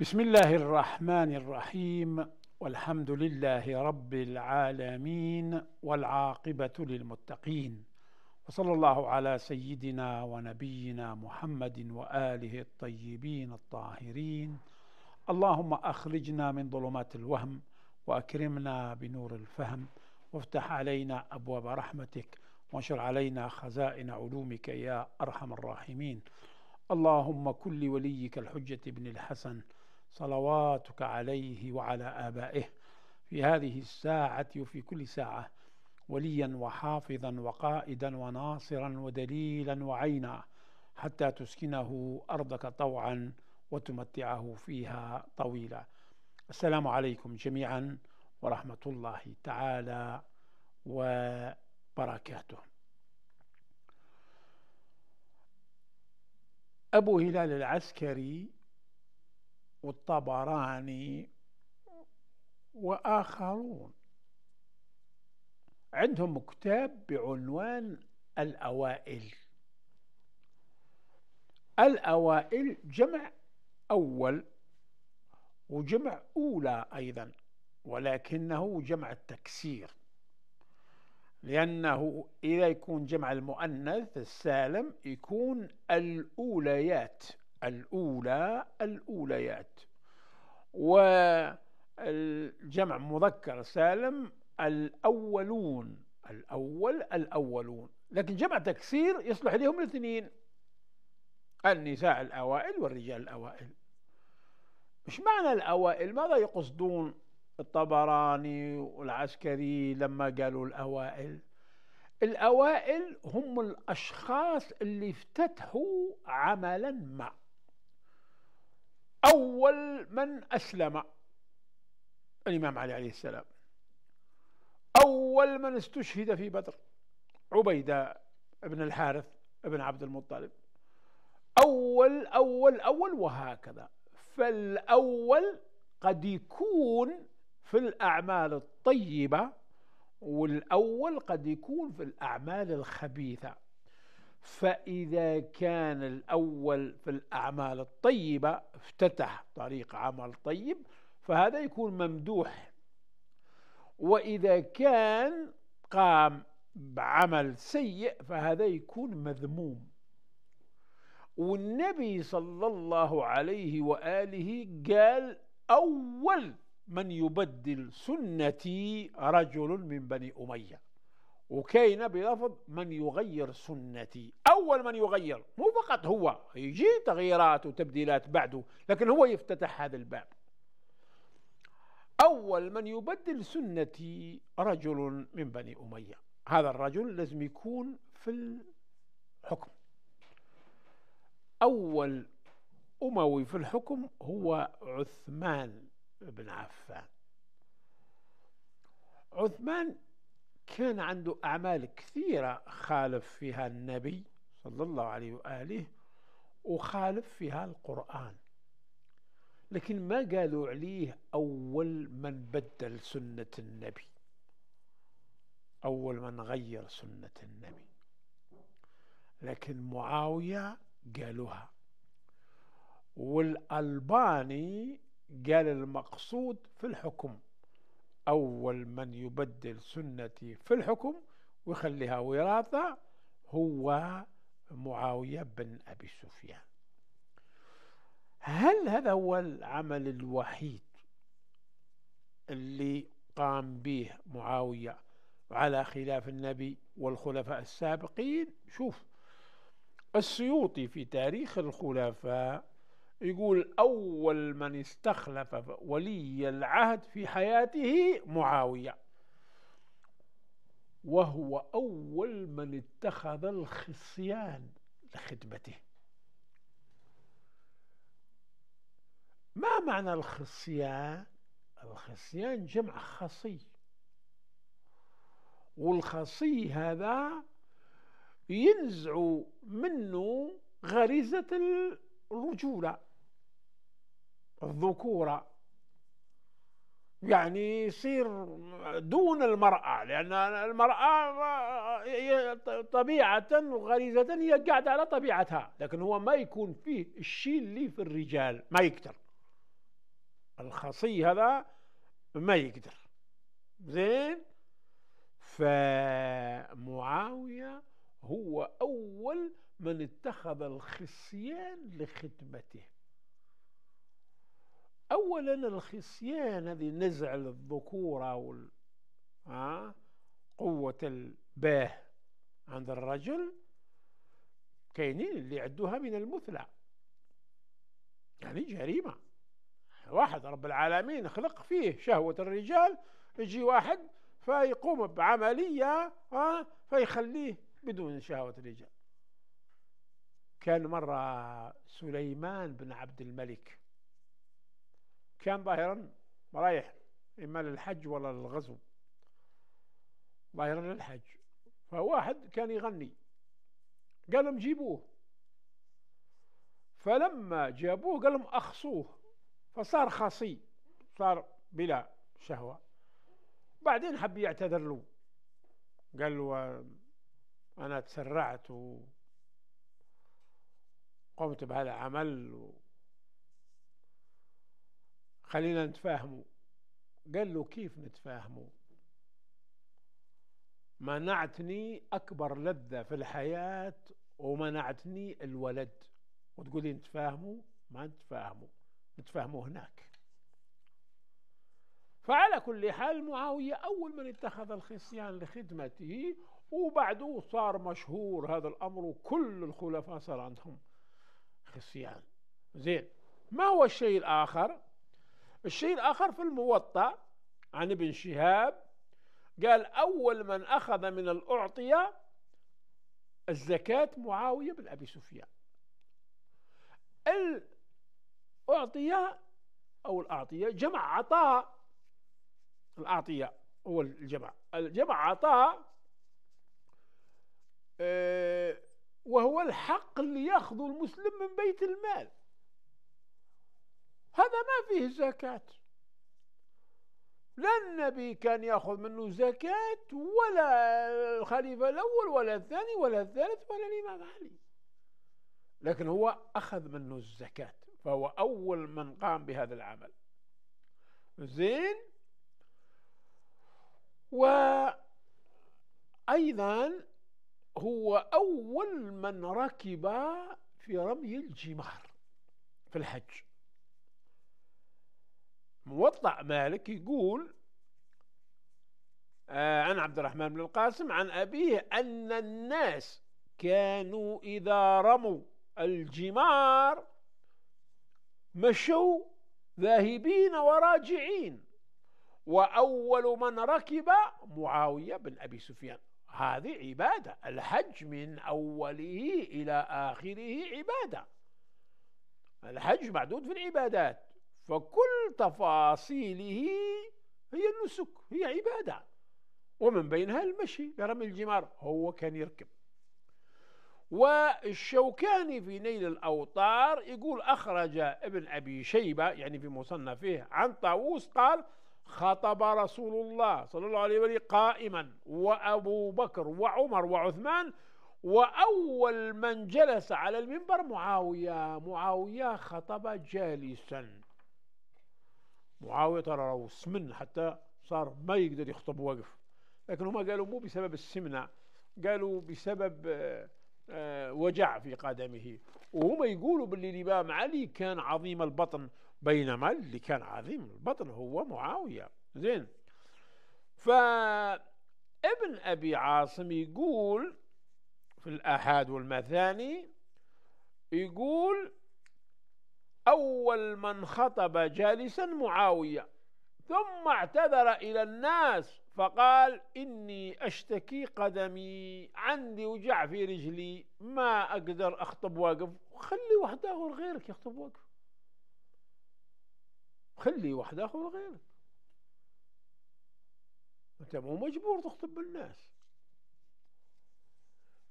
بسم الله الرحمن الرحيم، والحمد لله رب العالمين، والعاقبة للمتقين، وصلى الله على سيدنا ونبينا محمد وآله الطيبين الطاهرين. اللهم أخرجنا من ظلمات الوهم وأكرمنا بنور الفهم، وافتح علينا أبواب رحمتك، وانشر علينا خزائن علومك يا أرحم الراحمين. اللهم كن لوليك الحجة بن الحسن صلواتك عليه وعلى آبائه في هذه الساعة وفي كل ساعة، وليا وحافظا وقائدا وناصرا ودليلا وعينا، حتى تسكنه أرضك طوعا وتمتعه فيها طويلا. السلام عليكم جميعا ورحمة الله تعالى وبركاته. أبو هلال العسكري والطبراني وآخرون عندهم كتاب بعنوان الأوائل. الأوائل جمع أول وجمع أولى أيضا، ولكنه جمع التكسير، لأنه إذا يكون جمع المؤنث السالم يكون الأوليات، الأولى الأوليات، والجمع مذكر سالم الأولون، الأول الأولون. لكن جمع تكسير يصلح لهم الاثنين، النساء الأوائل والرجال الأوائل. مش معنى الأوائل؟ ماذا يقصدون الطبراني والعسكري لما قالوا الأوائل؟ الأوائل هم الأشخاص اللي افتتحوا عملا ما، أول من أسلم الإمام علي عليه السلام، أول من استشهد في بدر عبيدة بن الحارث بن عبد المطلب، أول أول أول وهكذا. فالأول قد يكون في الأعمال الطيبة، والأول قد يكون في الأعمال الخبيثة. فإذا كان الأول في الأعمال الطيبة افتتح طريق عمل طيب، فهذا يكون ممدوح. وإذا كان قام بعمل سيء فهذا يكون مذموم. والنبي صلى الله عليه وآله قال: أول من يبدل سنتي رجل من بني أمية، وكاين بلفظ من يغير سنتي. أول من يغير، مو فقط هو، يجي تغييرات وتبديلات بعده، لكن هو يفتتح هذا الباب. أول من يبدل سنتي رجل من بني أمية، هذا الرجل لازم يكون في الحكم. أول أموي في الحكم هو عثمان بن عفان. عثمان كان عنده أعمال كثيرة خالف فيها النبي صلى الله عليه وآله، وخالف فيها القرآن، لكن ما قالوا عليه أول من بدل سنة النبي، أول من غير سنة النبي. لكن معاوية قالوها، والألباني قال المقصود في الحكم أول من يبدل سنتي في الحكم ويخليها وراثة هو معاوية بن أبي سفيان. هل هذا هو العمل الوحيد اللي قام به معاوية على خلاف النبي والخلفاء السابقين؟ شوف السيوطي في تاريخ الخلفاء يقول: أول من استخلف ولي العهد في حياته معاوية، وهو أول من اتخذ الخصيان لخدمته. ما معنى الخصيان؟ الخصيان جمع خصي، والخصي هذا ينزع منه غريزة الرجولة الذكورة، يعني يصير دون المرأة، لأن المرأة طبيعة وغريزة هي قاعدة على طبيعتها، لكن هو ما يكون فيه الشيء اللي في الرجال، ما يكتر، الخصي هذا ما يقدر. زين، فمعاوية هو أول من اتخذ الخصيان لخدمته. أولا الخصيان هذه نزع الذكورة قوة الباه عند الرجل، كاينين اللي عدوها من المثلى، يعني جريمة. واحد رب العالمين خلق فيه شهوة الرجال، يجي واحد فيقوم بعملية فيخليه بدون شهوة الرجال. كان مرة سليمان بن عبد الملك كان ظاهرا رايح إما للحج ولا للغزو، ظاهرا للحج، فواحد كان يغني قال لهم جيبوه، فلما جابوه قال لهم أخصوه، فصار خصي، صار بلا شهوة. بعدين حب يعتذر له، قال له أنا تسرعت وقمت بهذا العمل خلينا نتفاهموا. قال له كيف نتفاهموا؟ منعتني أكبر لذة في الحياة ومنعتني الولد، وتقولي نتفاهموا؟ ما نتفاهموا، نتفاهموا هناك. فعلى كل حال معاوية أول من اتخذ الخصيان لخدمته، وبعده صار مشهور هذا الأمر، وكل الخلفاء صار عندهم خصيان. زين، ما هو الشيء الآخر؟ الشيء الآخر في الموطأ عن ابن شهاب قال أول من أخذ من الأعطية الزكاة معاوية بن أبي سفيان. الأعطية أو الأعطية جمع عطاء، الأعطية هو الجمع، الجمع عطاء، وهو الحق اللي يأخذه المسلم من بيت المال، هذا ما فيه زكاة، لا النبي كان يأخذ منه زكاة ولا الخليفة الأول ولا الثاني ولا الثالث ولا الإمام علي، لكن هو أخذ منه الزكاة، فهو أول من قام بهذا العمل. زين، وأيضا هو أول من ركب في رمي الجمار في الحج. موطأ مالك يقول عن عبد الرحمن بن القاسم عن أبيه أن الناس كانوا إذا رموا الجمار مشوا ذاهبين وراجعين، وأول من ركب معاوية بن أبي سفيان. هذه عبادة، الحج من أوله إلى آخره عبادة، الحج معدود في العبادات، فكل تفاصيله هي النسك، هي عبادة، ومن بينها المشي لرمي الجمار، هو كان يركب. والشوكاني في نيل الأوطار يقول أخرج ابن أبي شيبة يعني في مصنفه عن طاووس قال خطب رسول الله صلى الله عليه وسلم قائما، وأبو بكر وعمر وعثمان، وأول من جلس على المنبر معاوية. معاوية خطب جالسا، معاوية ترى راهو سمن حتى صار ما يقدر يخطب واقف، لكن هما قالوا مو بسبب السمنة، قالوا بسبب وجع في قدمه، وهما يقولوا باللي الإمام علي كان عظيم البطن، بينما اللي كان عظيم البطن هو معاوية. زين، فابن أبي عاصم يقول في الآحاد والمثاني يقول أول من خطب جالسا معاوية، ثم اعتذر إلى الناس فقال إني أشتكي قدمي، عندي وجع في رجلي، ما أقدر أخطب واقف، خلي واحد آخر غيرك يخطب واقف، خلي واحد آخر غيرك، أنت مو مجبور تخطب بالناس.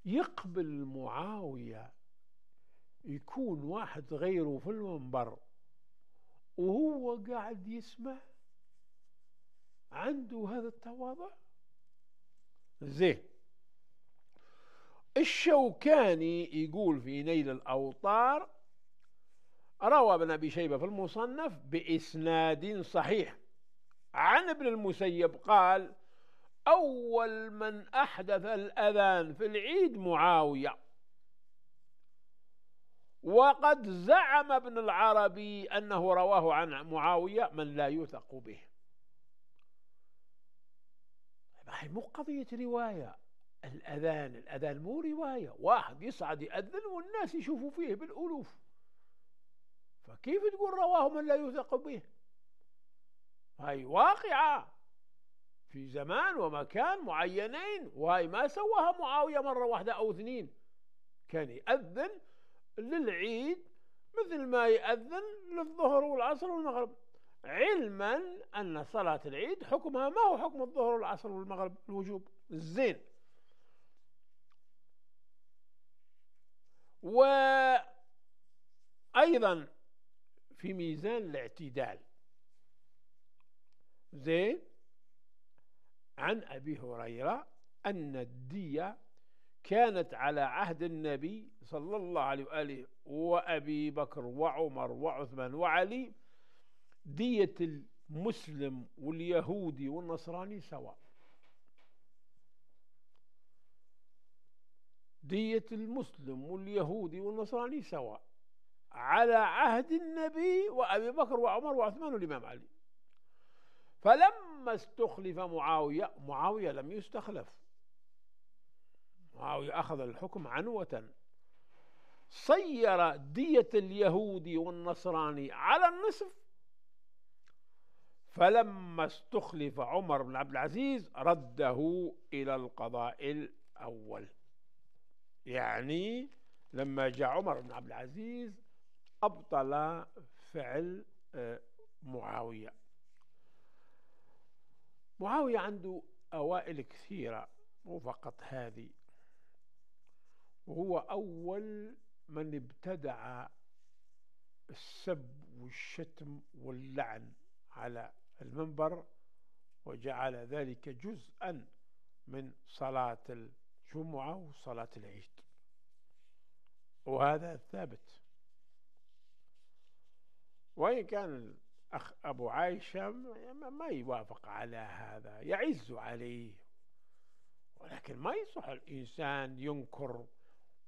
يقبل معاوية يكون واحد غيره في المنبر وهو قاعد يسمع، عنده هذا التواضع. زين، الشوكاني يقول في نيل الأوطار روى ابن أبي شيبة في المصنف بإسناد صحيح عن ابن المسيب قال: أول من أحدث الأذان في العيد معاوية، وقد زعم ابن العربي أنه رواه عن معاوية من لا يثق به. مو قضية رواية، الأذان مو رواية، واحد يصعد يأذن والناس يشوفوا فيه بالألوف، فكيف تقول رواه من لا يثق به؟ هاي واقعة في زمان ومكان معينين، وهاي ما سواها معاوية مرة واحدة أو اثنين، كان يأذن للعيد مثل ما يأذن للظهر والعصر والمغرب، علما أن صلاة العيد حكمها ما هو حكم الظهر والعصر والمغرب الوجوب. زين. وأيضا في ميزان الاعتدال، زين، عن أبي هريرة أن الدية كانت على عهد النبي صلى الله عليه وآله وأبي بكر وعمر وعثمان وعلي دية المسلم واليهودي والنصراني سواء. دية المسلم واليهودي والنصراني سواء على عهد النبي وأبي بكر وعمر وعثمان والإمام علي. فلما استخلف معاوية، معاوية لم يستخلف، معاوية أخذ الحكم عنوة، صير دية اليهودي والنصراني على النصف. فلما استخلف عمر بن عبد العزيز رده إلى القضاء الأول، يعني لما جاء عمر بن عبد العزيز أبطل فعل معاوية. معاوية عنده أوائل كثيرة مو فقط هذه، وهو أول من ابتدع السب والشتم واللعن على المنبر، وجعل ذلك جزءا من صلاة الجمعة وصلاة العيد، وهذا ثابت. وإن كان الأخ أبو عائشة ما يوافق على هذا، يعز عليه، ولكن ما يصح الإنسان ينكر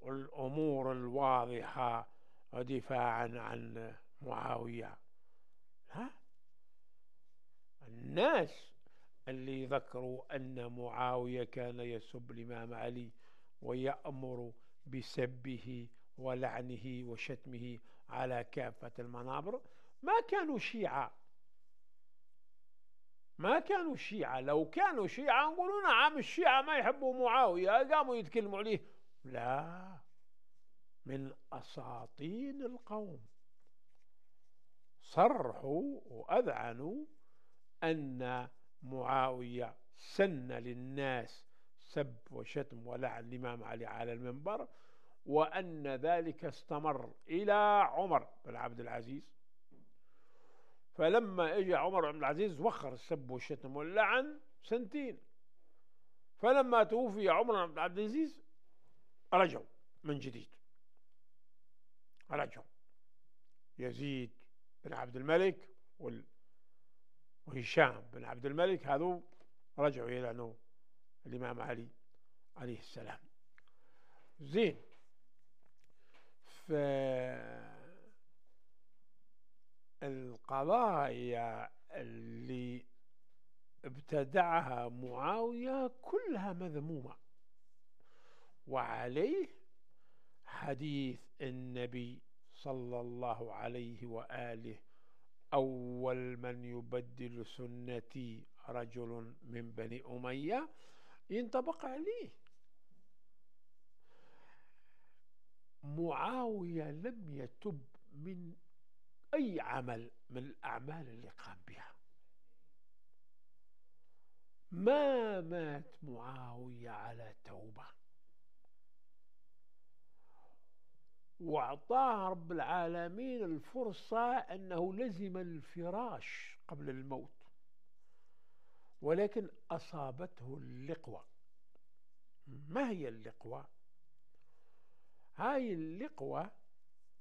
الأمور الواضحة دفاعا عن معاوية. ها؟ الناس اللي ذكروا أن معاوية كان يسب الإمام علي ويأمر بسبه ولعنه وشتمه على كافة المنابر ما كانوا شيعة. لو كانوا شيعة نقولوا نعم الشيعة ما يحبوا معاوية قاموا يتكلموا عليه، لا، من أساطين القوم، صرحوا وأذعنوا أن معاوية سن للناس سب وشتم ولعن الإمام علي على المنبر، وأن ذلك استمر إلى عمر بن عبد العزيز. فلما إجى عمر بن عبد العزيز وخر السب والشتم واللعن سنتين، فلما توفي عمر بن عبد العزيز رجعوا من جديد، رجعوا يزيد بن عبد الملك وهشام بن عبد الملك، هذو رجعوا يلعنوا الإمام علي عليه السلام. زين. فالقضايا اللي ابتدعها معاوية كلها مذمومة، وعليه حديث النبي صلى الله عليه وآله: أول من يبدل سنتي رجل من بني أمية، ينطبق عليه. معاوية لم يتب من أي عمل من الأعمال اللي قام بها، ما مات معاوية على توبة، وأعطاه رب العالمين الفرصة أنه لزم الفراش قبل الموت، ولكن أصابته اللقوة. ما هي اللقوة؟ هاي اللقوة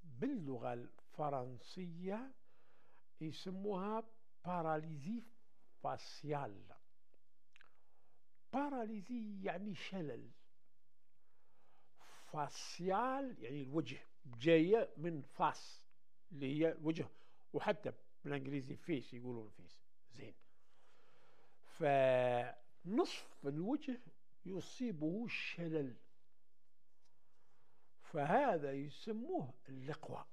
باللغة فرنسية يسموها باراليزي فاسيال. باراليزي يعني شلل، فاسيال يعني الوجه، جاية من فاس اللي هي الوجه، وحتى بالانجليزي فيس يقولون فيس. زين، فنصف الوجه يصيبه الشلل، فهذا يسموه اللقوة.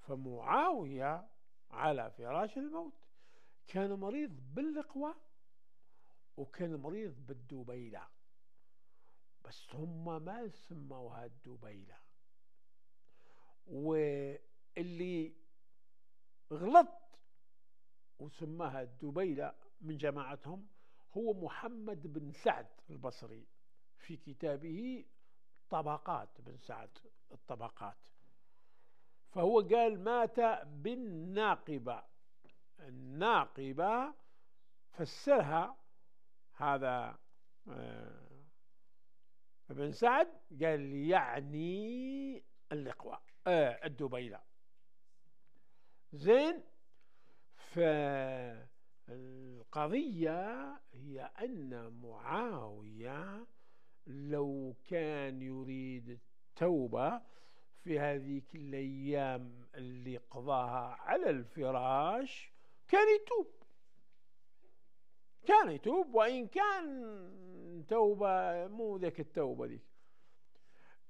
فمعاوية على فراش الموت كان مريض باللقوة وكان مريض بالدبيلة، بس هم ما سموها الدبيلة. واللي غلط وسماها الدبيلة من جماعتهم هو محمد بن سعد البصري في كتابه طبقات بن سعد الطبقات، فهو قال مات بالناقبة. الناقبة فسرها هذا ابن سعد، قال يعني اللقوة الدبيلة. زين، فالقضية هي أن معاوية لو كان يريد التوبة في هذه الأيام اللي قضاها على الفراش كان يتوب، كان يتوب، وإن كان توبة مو ذاك التوبة دي.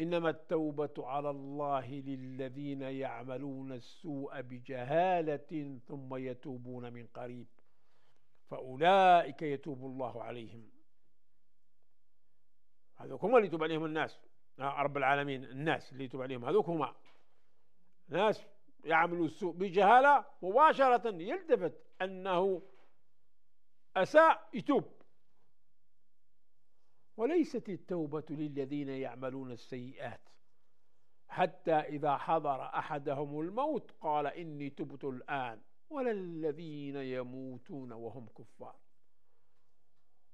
إنما التوبة على الله للذين يعملون السوء بجهالة ثم يتوبون من قريب فأولئك يتوب الله عليهم. هذوك هم اللي يتوب عليهم الناس، رب العالمين، الناس اللي يتوب عليهم هذوك هم ناس يعملوا السوء بجهالة، مباشرة يلتفت أنه أساء يتوب. وليست التوبة للذين يعملون السيئات حتى إذا حضر أحدهم الموت قال إني تبت الآن ولا الذين يموتون وهم كفار.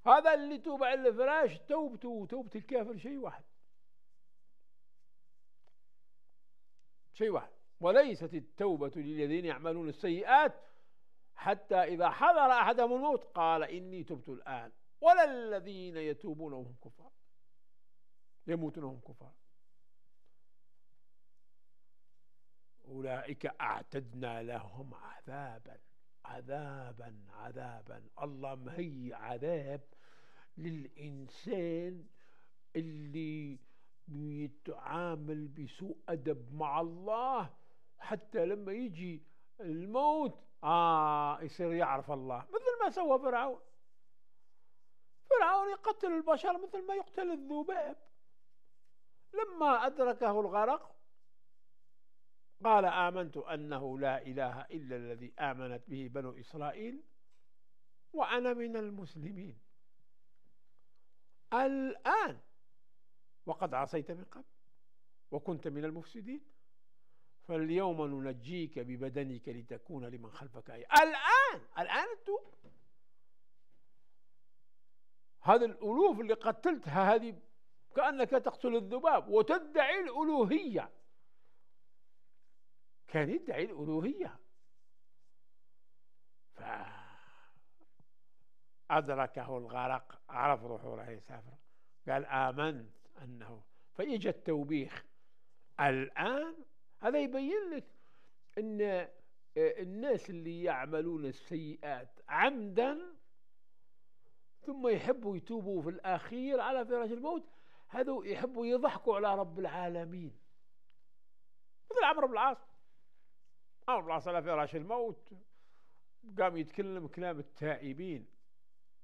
هذا اللي توب على الفراش توبته وتوبة الكافر شيء واحد، شيء واحد. وليست التوبة للذين يعملون السيئات حتى إذا حضر أحدهم الموت قال إني تبت الآن ولا الذين يتوبون وهم كفار يموتون وهم كفار أولئك أعتدنا لهم عذابا عذابا عذابا. الله مهيئ عذاب للإنسان اللي يتعامل بسوء أدب مع الله، حتى لما يجي الموت يصير يعرف الله، مثل ما سوى فرعون. فرعون يقتل البشر مثل ما يقتل الذباب، لما أدركه الغرق قال آمنت أنه لا إله إلا الذي آمنت به بنو إسرائيل وأنا من المسلمين. الآن وقد عصيت من قبل وكنت من المفسدين فاليوم ننجيك ببدنك لتكون لمن خلفك آية. الآن التوب. هذا الألوف اللي قتلتها هذه كأنك تقتل الذباب وتدعي الألوهية. كان يدعي الألوهية فأدركه الغرق، عرف روحه راح يسافر، قال آمنت أنه، فإجا التوبيخ. الآن هذا يبين لك أن الناس اللي يعملون السيئات عمدا ثم يحبوا يتوبوا في الأخير على فراش الموت، هذو يحبوا يضحكوا على رب العالمين، مثل عمرو بن العاص. عمرو بن العاص على فراش الموت قام يتكلم كلام التائبين،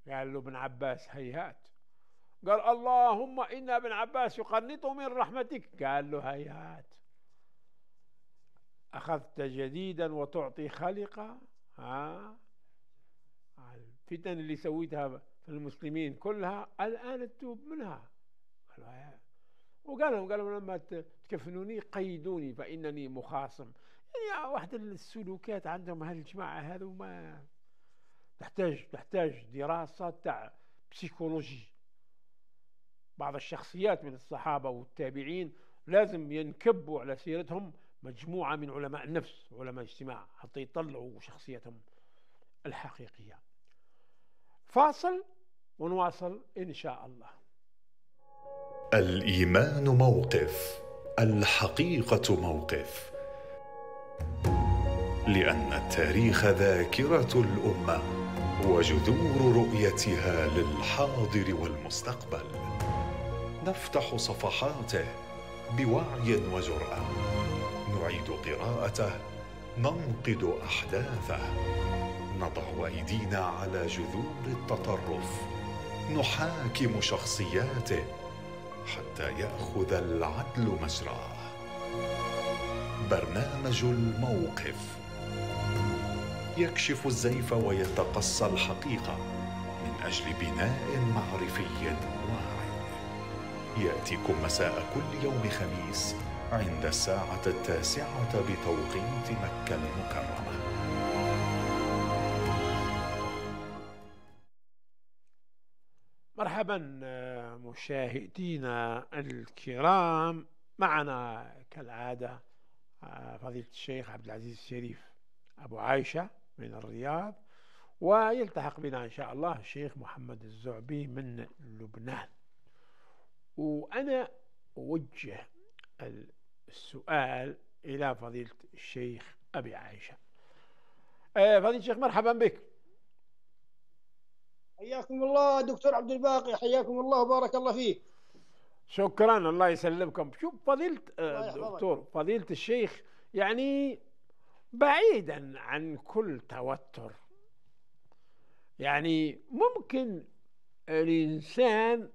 قال له ابن عباس هيهات، قال اللهم إن ابن عباس يقنط من رحمتك، قال له هيهات. أخذت جديدا وتعطي خلقا، الفتن اللي سويتها في المسلمين كلها الآن التوب منها. وقالوا لما تكفنوني قيدوني فإنني مخاصم. يعني واحدة السلوكات عندهم هالجماعة هذو ما تحتاج دراسة تاع بسيكولوجي. بعض الشخصيات من الصحابة والتابعين لازم ينكبوا على سيرتهم مجموعة من علماء النفس، علماء اجتماع، حتى يطلعوا شخصيتهم الحقيقية. فاصل ونواصل إن شاء الله. الإيمان موقف، الحقيقة موقف، لأن التاريخ ذاكرة الأمة وجذور رؤيتها للحاضر والمستقبل. نفتح صفحاته بوعي وجرأة، نعيد قراءته، ننقد أحداثه، نضع أيدينا على جذور التطرف، نحاكم شخصياته حتى يأخذ العدل مجراه. برنامج الموقف يكشف الزيف ويتقصى الحقيقة من أجل بناء معرفي واعي. يأتيكم مساء كل يوم خميس عند الساعة 9 بتوقيت مكة المكرمة. مرحبا مشاهدينا الكرام، معنا كالعادة فضيلة الشيخ عبد العزيز الشريف أبو عائشة من الرياض، ويلتحق بنا إن شاء الله الشيخ محمد الزعبي من لبنان. وأنا أوجه السؤال إلى فضيلة الشيخ أبي عائشة. فضيلة الشيخ مرحبا بك. حياكم الله دكتور عبد الباقي، حياكم الله وبارك الله فيك. شكرا، الله يسلمكم. شوف فضيلة الدكتور، فضيلة الشيخ يعني بعيدا عن كل توتر، يعني ممكن الإنسان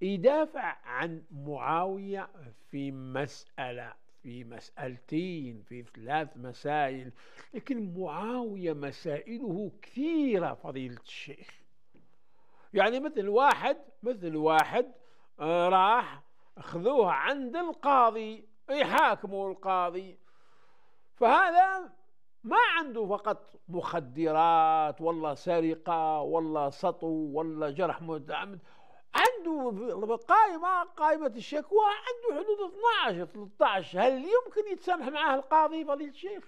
يدافع عن معاوية في مسألة، في مسألتين، في 3 مسائل، لكن معاوية مسائله كثيرة فضيلة الشيخ. يعني مثل واحد راح اخذوه عند القاضي يحاكموا القاضي، فهذا ما عنده فقط مخدرات ولا سرقة ولا سطو ولا جرح متعمد، عنده قائمة الشكوى عنده حدود 12-13. هل يمكن يتسامح معاه القاضي فضيلة الشيخ؟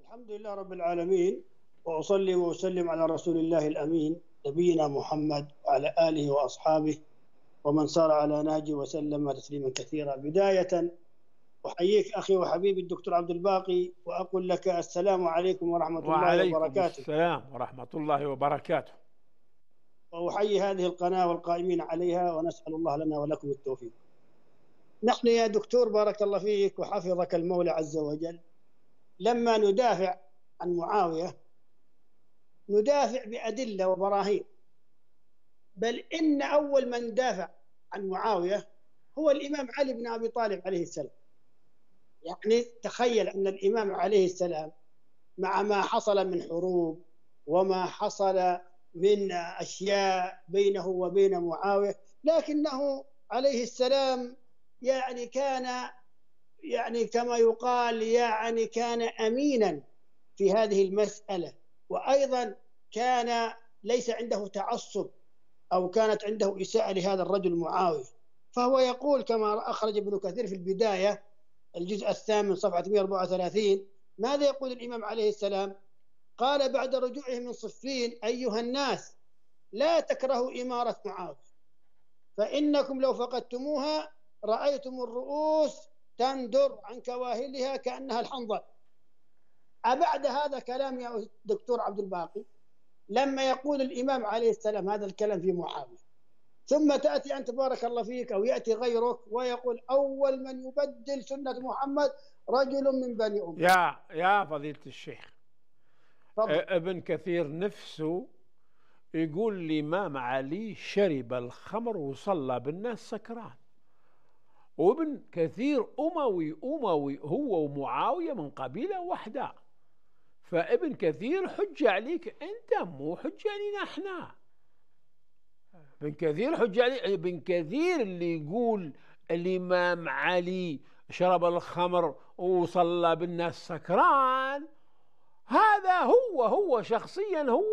الحمد لله رب العالمين، وأصلي وأسلم على رسول الله الأمين نبينا محمد وعلى آله وأصحابه ومن سار على نهجه وسلم تسليما كثيرا. بداية أحييك أخي وحبيبي الدكتور عبد الباقي وأقول لك السلام عليكم ورحمة الله وبركاته. السلام ورحمة الله وبركاته. وأحيي هذه القناة والقائمين عليها، ونسأل الله لنا ولكم التوفيق. نحن يا دكتور بارك الله فيك وحفظك المولى عز وجل، لما ندافع عن معاوية ندافع بأدلة وبراهين، بل إن أول من دافع عن معاوية هو الإمام علي بن أبي طالب عليه السلام. يعني تخيل أن الإمام عليه السلام مع ما حصل من حروب وما حصل من أشياء بينه وبين معاوية، لكنه عليه السلام يعني كان، يعني كما يقال، يعني كان أمينا في هذه المسألة، وأيضا كان ليس عنده تعصب أو كانت عنده إساءة لهذا الرجل معاوية. فهو يقول كما أخرج ابن كثير في البداية الجزء 8 صفحة 134، ماذا يقول الإمام عليه السلام؟ قال بعد رجوعه من صفين: أيها الناس لا تكرهوا إمارة معاوية، فإنكم لو فقدتموها رأيتم الرؤوس تندر عن كواهلها كأنها الحنظل. أبعد هذا كلام يا دكتور عبد الباقي؟ لما يقول الإمام عليه السلام هذا الكلام في معاوية، ثم تأتي أنت بارك الله فيك أو يأتي غيرك ويقول أول من يبدل سنة محمد رجل من بني أمية. يا فضيلة الشيخ، ابن كثير نفسه يقول الإمام علي شرب الخمر وصلى بالناس سكران، وابن كثير أموي هو ومعاوية من قبيلة واحدة، فابن كثير حجة عليك أنت، مو حجة علينا احنا. ابن كثير حجة علي، ابن كثير اللي يقول الإمام علي شرب الخمر وصلى بالناس سكران، هذا هو شخصيا هو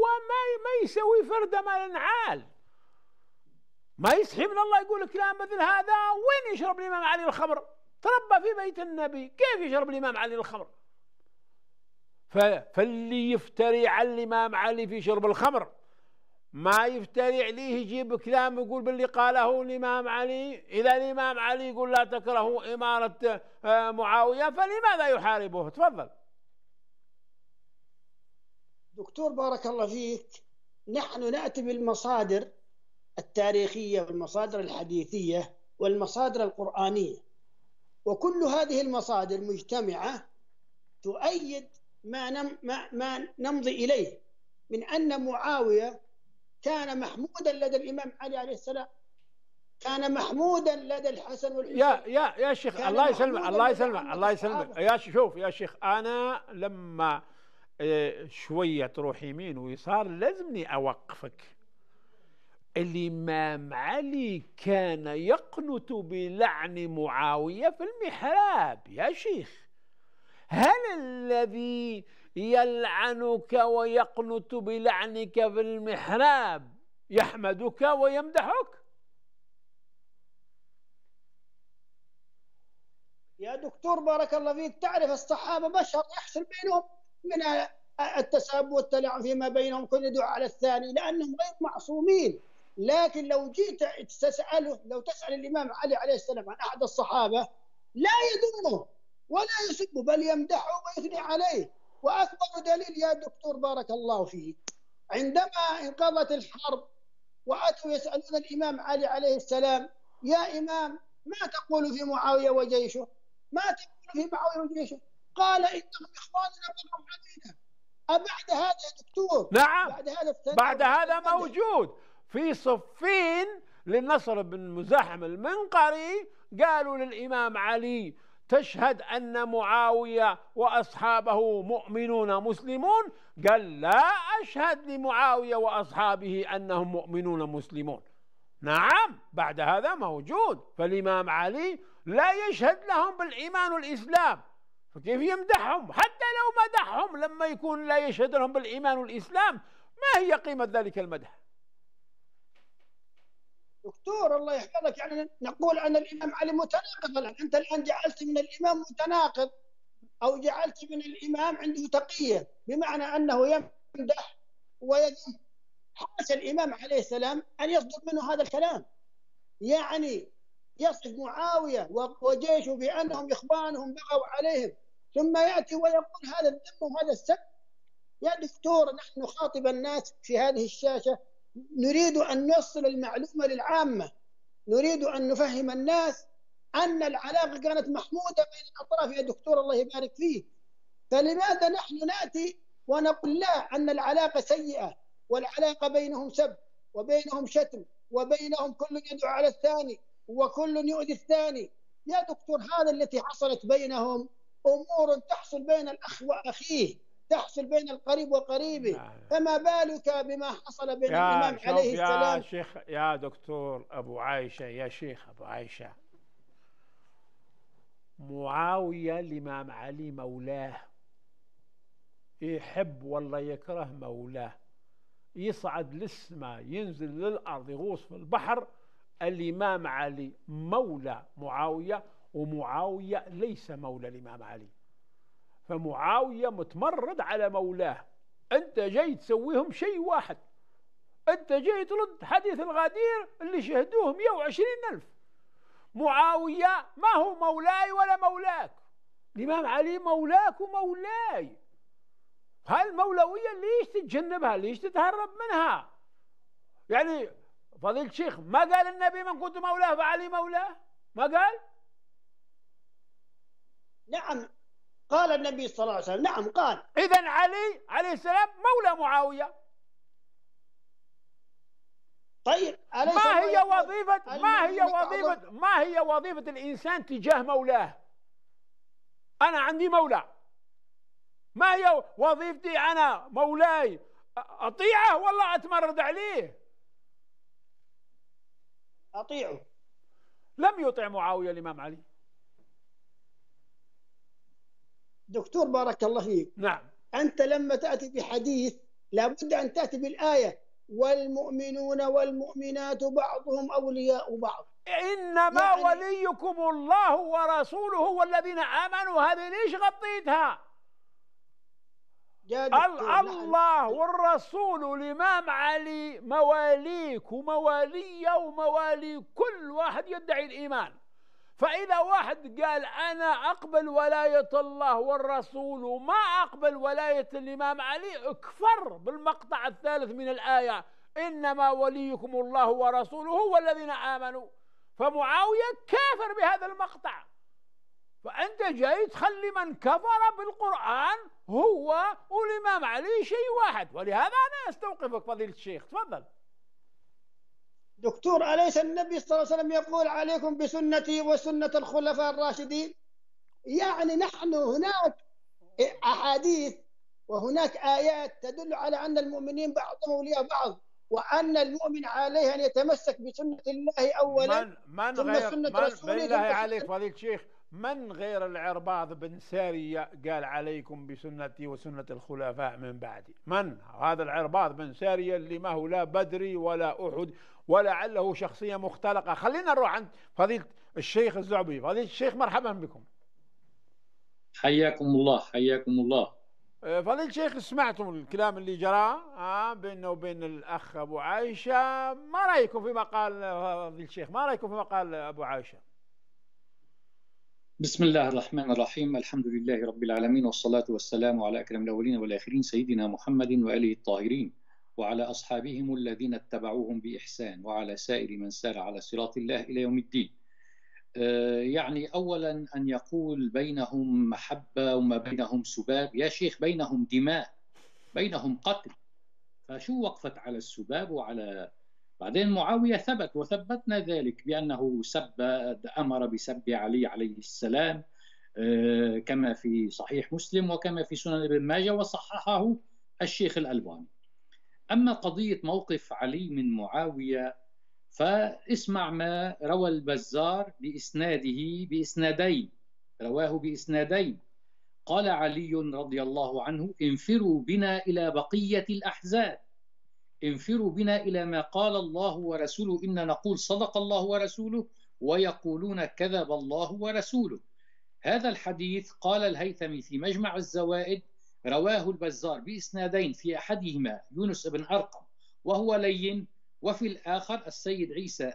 ما يسوي فردة ما النعال. ما يصحي من الله يقول كلام مثل هذا. وين يشرب الإمام علي الخمر؟ تربى في بيت النبي، كيف يشرب الإمام علي الخمر؟ فاللي يفتري على الإمام علي في شرب الخمر ما يفتري عليه يجيب كلام يقول باللي قاله الإمام علي. إذا الإمام علي يقول لا تكرهوا إمارة معاوية فلماذا يحاربه؟ تفضل دكتور بارك الله فيك. نحن نأتي بالمصادر التاريخية والمصادر الحديثية والمصادر القرآنية، وكل هذه المصادر مجتمعة تؤيد ما نمضي إليه من أن معاوية كان محمودا لدى الإمام علي عليه السلام، كان محمودا لدى الحسن والحسين. يا شيخ الله يسلمك الله يسلمك الله يسلمك يا شوف يا شيخ، أنا لما شوية تروح يمين ويسار لازمني أوقفك. الإمام علي كان يقنت بلعن معاوية في المحراب يا شيخ. هل الذي يلعنك ويقنت بلعنك في المحراب يحمدك ويمدحك؟ يا دكتور بارك الله فيك، تعرف الصحابة بشر يحصل بينهم من التساب والتلاعب فيما بينهم، كل يدعو على الثاني لأنهم غير معصومين. لكن لو جيت تسأله، لو تسأل الإمام علي عليه السلام عن أحد الصحابة لا يذمه ولا يسبه بل يمدحه ويثني عليه. وأكبر دليل يا دكتور بارك الله فيه، عندما انقضت الحرب وأتوا يسألون الإمام علي عليه السلام يا إمام ما تقول في معاوية وجيشه؟ ما تقول في معاوية وجيشه؟ قال إنهم إخواننا بغوا علينا. أبعد هذا يا دكتور؟ نعم بعد هذا موجود في صفين للنصر بن مزاحم المنقري، قالوا للإمام علي تشهد أن معاوية وأصحابه مؤمنون مسلمون؟ قال لا أشهد لمعاوية وأصحابه أنهم مؤمنون مسلمون. نعم بعد هذا موجود، فالإمام علي لا يشهد لهم بالإيمان والإسلام فكيف يمدحهم؟ حتى لو مدحهم لما يكون لا يشهد لهم بالإيمان والإسلام ما هي قيمة ذلك المدح؟ دكتور الله يحفظك، يعني نقول أن الإمام علي متناقض الآن، أنت الآن جعلت من الإمام متناقض أو جعلت من الإمام عنده تقية، بمعنى أنه يمدح ويذم. حاشا الإمام عليه السلام أن يصدر منه هذا الكلام، يعني يصف معاوية وجيشه بأنهم إخوانهم بغوا عليهم ثم يأتي ويقول هذا الذم وهذا السب. يا دكتور نحن نخاطب الناس في هذه الشاشة، نريد أن نوصل المعلومة للعامة، نريد أن نفهم الناس أن العلاقة كانت محمودة بين الأطراف يا دكتور الله يبارك فيه. فلماذا نحن نأتي ونقول لا أن العلاقة سيئة والعلاقة بينهم سب وبينهم شتم وبينهم كل يدعو على الثاني وكل يؤذي الثاني؟ يا دكتور هذا التي حصلت بينهم أمور تحصل بين الأخ وأخيه، تحصل بين القريب وقريبه، فما بالك بما حصل بين الإمام عليه السلام. يا شيخ يا دكتور أبو عائشة، يا شيخ أبو عائشة، معاوية الإمام علي مولاه، يحب والله يكره مولاه، يصعد للسماء ينزل للأرض يغوص في البحر، الإمام علي مولى معاوية ومعاوية ليس مولى الإمام علي، فمعاوية متمرد على مولاه. أنت جاي تسويهم شيء واحد، أنت جاي ترد حديث الغدير اللي شهدوه 120,000. معاوية ما هو مولاي ولا مولاك، الإمام علي مولاك ومولاي. هالمولوية ليش تتجنبها؟ ليش تتهرب منها؟ يعني فضيلة الشيخ ما قال النبي من كنت مولاه فعلي مولاه؟ ما قال؟ نعم قال النبي صلى الله عليه وسلم، نعم قال. إذن علي عليه السلام مولى معاوية. طيب ما هي وظيفة الإنسان تجاه مولاه؟ أنا عندي مولى، ما هي وظيفتي أنا مولاي؟ أطيعه ولا أتمرد عليه؟ أطيعه. لم يطع معاوية الإمام علي دكتور بارك الله فيك. نعم أنت لما تأتي بحديث لابد أن تأتي بالآية، والمؤمنون والمؤمنات بعضهم أولياء بعض. إنما يعني وليكم الله ورسوله والذين آمنوا. هذه ليش غطيتها؟ الله والرسول والإمام علي مواليك وموالية وموالي كل واحد يدعي الإيمان. فإذا واحد قال أنا أقبل ولاية الله والرسول وما أقبل ولاية الإمام علي، اكفر بالمقطع الثالث من الآية إنما وليكم الله ورسوله والذين آمنوا. فمعاوية كافر بهذا المقطع، فأنت جاي تخلي من كفر بالقرآن هو والإمام علي شيء واحد. ولهذا أنا أستوقفك فضيلة الشيخ، تفضل دكتور. أليس النبي صلى الله عليه وسلم يقول عليكم بسنتي وسنة الخلفاء الراشدين؟ يعني نحن هناك أحاديث وهناك آيات تدل على أن المؤمنين بعضهم أولياء بعض، وأن المؤمن عليه أن يتمسك بسنة الله أولا ثم غير سنة رسوله. بالله عليك فضيلة الشيخ، من غير العرباض بن ساريه قال عليكم بسنتي وسنة الخلفاء من بعدي؟ من هذا العرباض بن ساريه اللي ما هو لا بدري ولا أحد، ولعله شخصية مختلقة. خلينا نروح عند فضيلة الشيخ الزعبي. فضيلة الشيخ مرحبا بكم. حياكم الله. حياكم الله. فضيلة الشيخ، سمعتم الكلام اللي جرى بيننا وبين الأخ أبو عائشة. ما رأيكم في مقال فضيلة الشيخ؟ ما رأيكم في مقال أبو عائشة؟ بسم الله الرحمن الرحيم، الحمد لله رب العالمين، والصلاة والسلام على أكرم الأولين والآخرين سيدنا محمد وآله الطاهرين وعلى أصحابهم الذين اتبعوهم بإحسان وعلى سائر من سار على صراط الله إلى يوم الدين. يعني أولا أن يقول بينهم محبة وما بينهم سباب، يا شيخ بينهم دماء، بينهم قتل، فشو وقفت على السباب وعلى؟ بعدين معاوية ثبت وثبتنا ذلك بأنه سب، أمر بسب علي عليه السلام كما في صحيح مسلم وكما في سنن ابن ماجه، وصححه الشيخ الألباني. أما قضية موقف علي من معاوية فاسمع ما روى البزار بإسناده، بإسنادين، رواه بإسنادين. قال علي رضي الله عنه: انفروا بنا إلى بقية الأحزاب، انفروا بنا إلى ما قال الله ورسوله، إن نقول صدق الله ورسوله ويقولون كذب الله ورسوله. هذا الحديث قال الهيثمي في مجمع الزوائد رواه البزار بإسنادين، في أحدهما يونس بن أرقم وهو لين، وفي الآخر السيد عيسى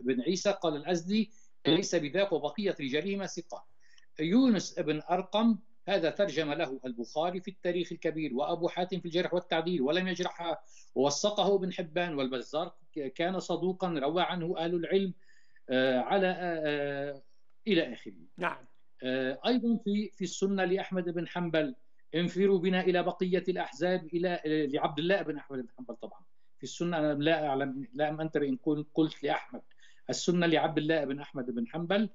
بن عيسى قال الأزدي ليس بذاك وبقية رجالهما ثقات. يونس بن أرقم هذا ترجم له البخاري في التاريخ الكبير وأبو حاتم في الجرح والتعديل ولم يجرحها، ووثقه ابن حبان، والبزار كان صدوقا روى عنه أهل العلم على إلى آخره. نعم. أيضا في السنة لأحمد بن حنبل انفروا بنا إلى بقية الأحزاب إلى لعبد الله بن أحمد بن حنبل. طبعا في السنة أنا لا أعلم، لا أنتبه إن قلت لأحمد، السنة لعبد الله بن أحمد بن حنبل.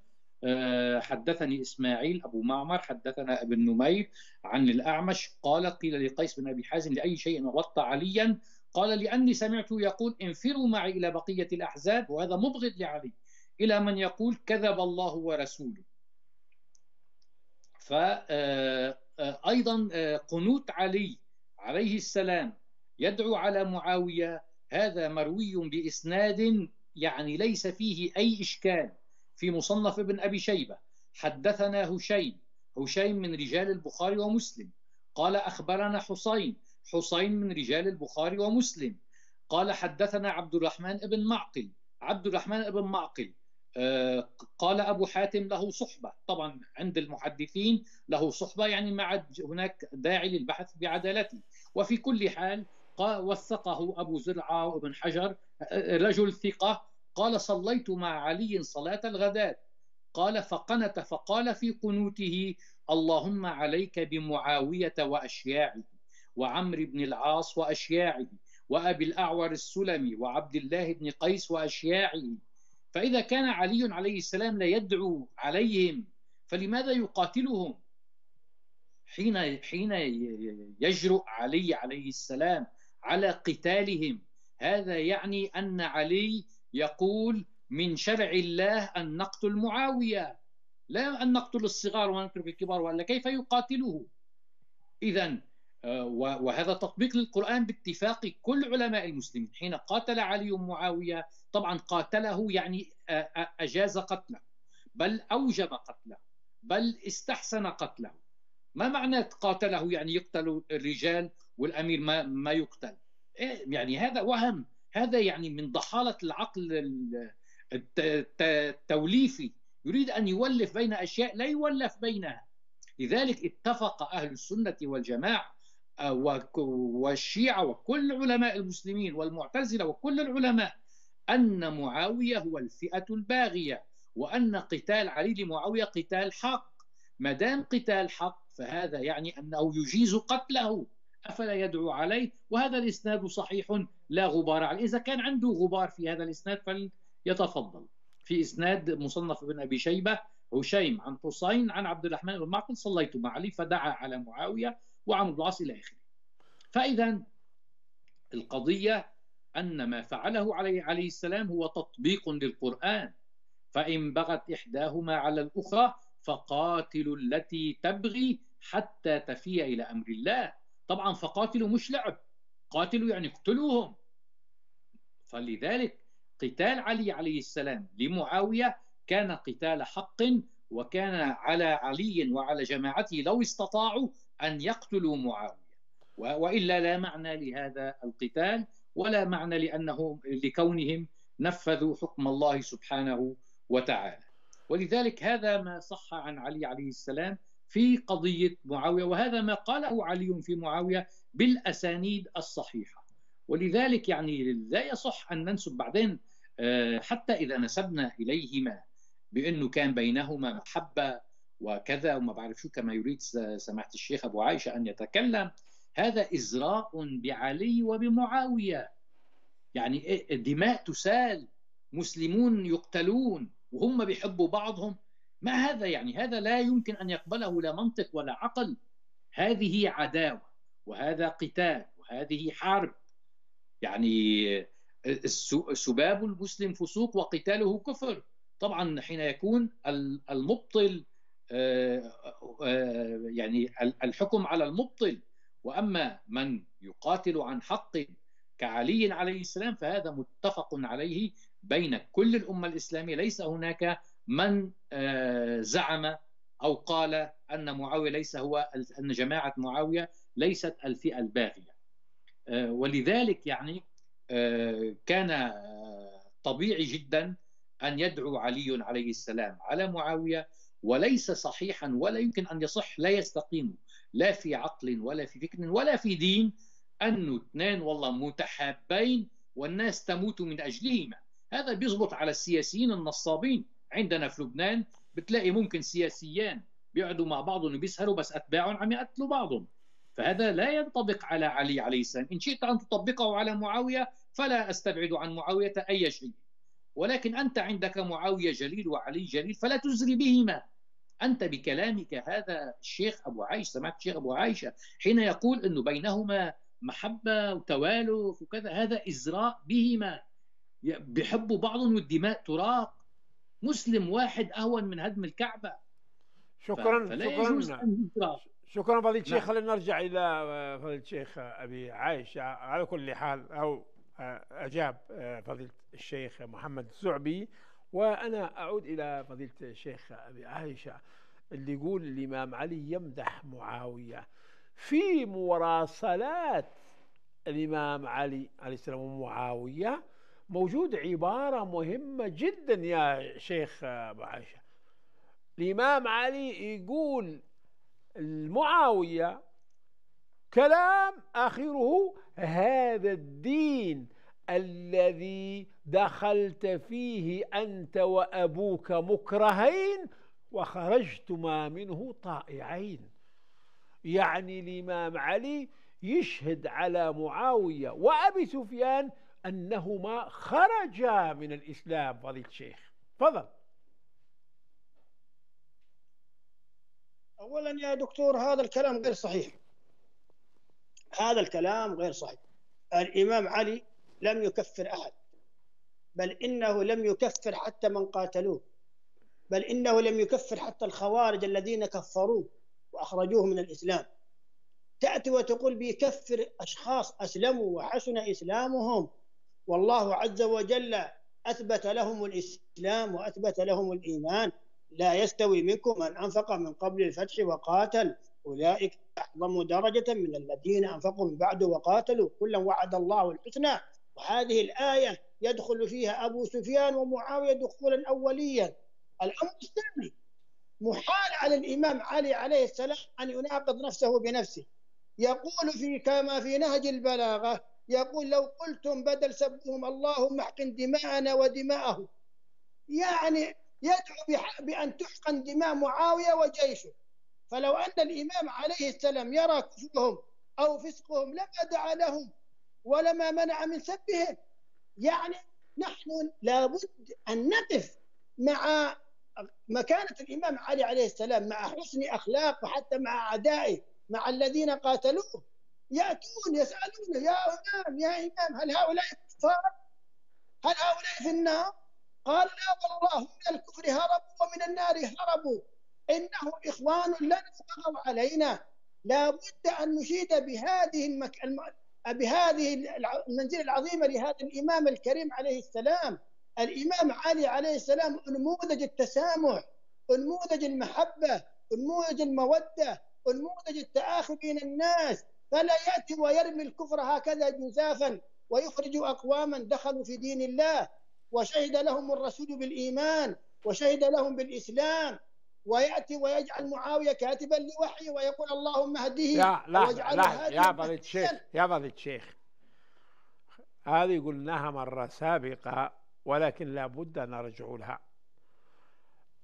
حدثني إسماعيل أبو معمر حدثنا ابن نمير عن الأعمش قال قيل لقيس بن أبي حازم لأي شيء غطى عليا؟ قال لأني سمعته يقول انفروا معي إلى بقية الأحزاب، وهذا مبغض لعلي، إلى من يقول كذب الله ورسوله. فأيضا قنوت علي عليه السلام يدعو على معاوية، هذا مروي بإسناد يعني ليس فيه أي إشكال في مصنف ابن أبي شيبة. حدثنا هشيم من رجال البخاري ومسلم قال أخبرنا حصين من رجال البخاري ومسلم قال حدثنا عبد الرحمن بن معقل قال أبو حاتم له صحبة. طبعا عند المحدثين له صحبة يعني ما عاد هناك داعي للبحث بعدالته. وفي كل حال وثقه أبو زرعة وابن حجر، رجل ثقة. قال صليت مع علي صلاة الغداة، قال فقنت فقال في قنوته: اللهم عليك بمعاوية وأشياعه وعمرو بن العاص وأشياعه وأبي الأعور السلمي وعبد الله بن قيس وأشياعه. فإذا كان علي عليه السلام لا يدعو عليهم فلماذا يقاتلهم؟ حين يجرؤ علي عليه السلام على قتالهم، هذا يعني أن علي يقول من شرع الله أن نقتل معاوية، لا أن نقتل الصغار ونترك الكبار، ولا كيف يقاتله؟ إذن وهذا تطبيق للقرآن باتفاق كل علماء المسلمين. حين قاتل علي معاوية طبعا قاتله يعني أجاز قتله، بل أوجب قتله، بل استحسن قتله. ما معنى قاتله يعني يقتل الرجال والأمير ما يقتل؟ يعني هذا وهم، هذا يعني من ضحالة العقل التوليفي، يريد أن يولف بين أشياء لا يولف بينها. لذلك اتفق أهل السنة والجماعة والشيعة وكل علماء المسلمين والمعتزلة وكل العلماء أن معاوية هو الفئة الباغية، وأن قتال علي لمعاوية قتال حق. ما دام قتال حق فهذا يعني أنه يجيز قتله، أفلا يدعو عليه. وهذا الإسناد صحيح لا غبار عليه، إذا كان عنده غبار في هذا الإسناد فليتفضل. في إسناد مصنف بن أبي شيبة هشيم عن حصين عن عبد الرحمن بن معقل: صليت مع علي فدعا على معاوية وعمرو بن العاص إلى آخره. فإذا القضية أن ما فعله عليه السلام هو تطبيق للقرآن، فإن بغت إحداهما على الأخرى فقاتلوا التي تبغي حتى تفي إلى أمر الله. طبعا فقاتلوا مش لعب، قاتلوا يعني اقتلوهم. فلذلك قتال علي عليه السلام لمعاوية كان قتال حق، وكان على علي وعلى جماعته لو استطاعوا أن يقتلوا معاوية، وإلا لا معنى لهذا القتال، ولا معنى لكونهم نفذوا حكم الله سبحانه وتعالى. ولذلك هذا ما صح عن علي عليه السلام في قضية معاوية، وهذا ما قاله علي في معاوية بالأسانيد الصحيحة. ولذلك يعني لا يصح أن ننسب بعدين، حتى إذا نسبنا إليهما بأنه كان بينهما محبة وكذا وما بعرف شو، كما يريد سماحة الشيخ أبو عائشة أن يتكلم، هذا إزراء بعلي وبمعاوية. يعني الدماء تسال، مسلمون يقتلون، وهم بيحبوا بعضهم. ما هذا يعني؟ هذا لا يمكن أن يقبله لا منطق ولا عقل. هذه عداوة، وهذا قتال، وهذه حرب. يعني سباب المسلم فسوق وقتاله كفر. طبعا حين يكون المبطل يعني الحكم على المبطل، وأما من يقاتل عن حق كعلي عليه السلام فهذا متفق عليه بين كل الأمة الإسلامية. ليس هناك من زعم أو قال أن معاوية ليس هو، أن جماعة معاوية ليست الفئة الباغية. ولذلك يعني كان طبيعي جدا أن يدعو علي عليه السلام على معاوية، وليس صحيحا ولا يمكن أن يصح، لا يستقيم لا في عقل ولا في فكر ولا في دين، أنه اثنان والله متحابين والناس تموت من أجلهما. هذا بيزبط على السياسيين النصابين. عندنا في لبنان بتلاقي ممكن سياسيان بيقعدوا مع بعضهم وبيسهروا، بس أتباعهم عم يقتلوا بعضهم. فهذا لا ينطبق على علي عليه السلام. إن شئت أن تطبقه على معاوية فلا أستبعد عن معاوية أي شيء، ولكن أنت عندك معاوية جليل وعلي جليل، فلا تزري بهما. أنت بكلامك هذا الشيخ أبو عائشة، سمعت الشيخ أبو عائشة حين يقول أنه بينهما محبة وتوالف وكذا، هذا إزراء بهما، بيحبوا بعضهم والدماء تراق. مسلم واحد أهون من هدم الكعبة. شكرا فضيلة الشيخ. خلينا نرجع إلى فضيلة الشيخ أبي عائشة. على كل حال أجاب فضيلة الشيخ محمد الزعبي، وأنا أعود إلى فضيلة الشيخ أبي عائشة اللي يقول الإمام علي يمدح معاوية في مراسلات الإمام علي عليه السلام ومعاوية. موجود عبارة مهمة جدا يا شيخ أبو عائشة، الإمام علي يقول المعاوية كلام آخره: هذا الدين الذي دخلت فيه أنت وأبوك مكرهين وخرجتما منه طائعين. يعني الإمام علي يشهد على معاوية وأبي سفيان أنهما خرجا من الإسلام. فضيلة الشيخ تفضل. أولا يا دكتور، هذا الكلام غير صحيح، هذا الكلام غير صحيح. الإمام علي لم يكفر أحد، بل إنه لم يكفر حتى من قاتلوه، بل إنه لم يكفر حتى الخوارج الذين كفروه وأخرجوه من الإسلام. تأتي وتقول بيكفر أشخاص أسلموا وحسن إسلامهم، والله عز وجل أثبت لهم الإسلام وأثبت لهم الإيمان. لا يستوي منكم من أنفق من قبل الفتح وقاتل أولئك أعظم درجة من الذين أنفقوا من بعد وقاتلوا كلا وعد الله الحسنى. وهذه الآية يدخل فيها أبو سفيان ومعاوية دخولا أوليا. الأمر الثاني، محال على الإمام علي عليه السلام أن يناقض نفسه بنفسه. يقول في كما في نهج البلاغة، يقول لو قلتم بدل سبهم اللهم احقن دماءنا ودماءهم، يعني يدعو بأن تحقن دماء معاوية وجيشه. فلو أن الإمام عليه السلام يرى كفرهم أو فسقهم لما دعا لهم ولما منع من سبهم. يعني نحن لابد أن نقف مع مكانة الإمام علي عليه السلام، مع حسن أخلاقه، وحتى مع أعدائه، مع الذين قاتلوه. يأتون يسألون يا إمام يا إمام هل هؤلاء كفار؟ هل هؤلاء في النار؟ قال لا والله، من الكفر هربوا ومن النار هربوا، إنه إخوان لنا بغوا علينا. لا بد أن نشيد بهذه المنزلة العظيمة لهذا الإمام الكريم عليه السلام. الإمام علي عليه السلام نموذج التسامح، نموذج المحبة، نموذج المودة، نموذج التآخي بين الناس. فلا يأتي ويرمي الكفر هكذا جزافا ويخرج أقواما دخلوا في دين الله وشهد لهم الرسول بالإيمان وشهد لهم بالإسلام، ويأتي ويجعل معاوية كاتبا لوحيه ويقول اللهم اهديه واجعله هاديا. يا فضيلة الشيخ، يا فضيلة الشيخ، هذه قلناها مرة سابقة ولكن لابد أن نرجع لها.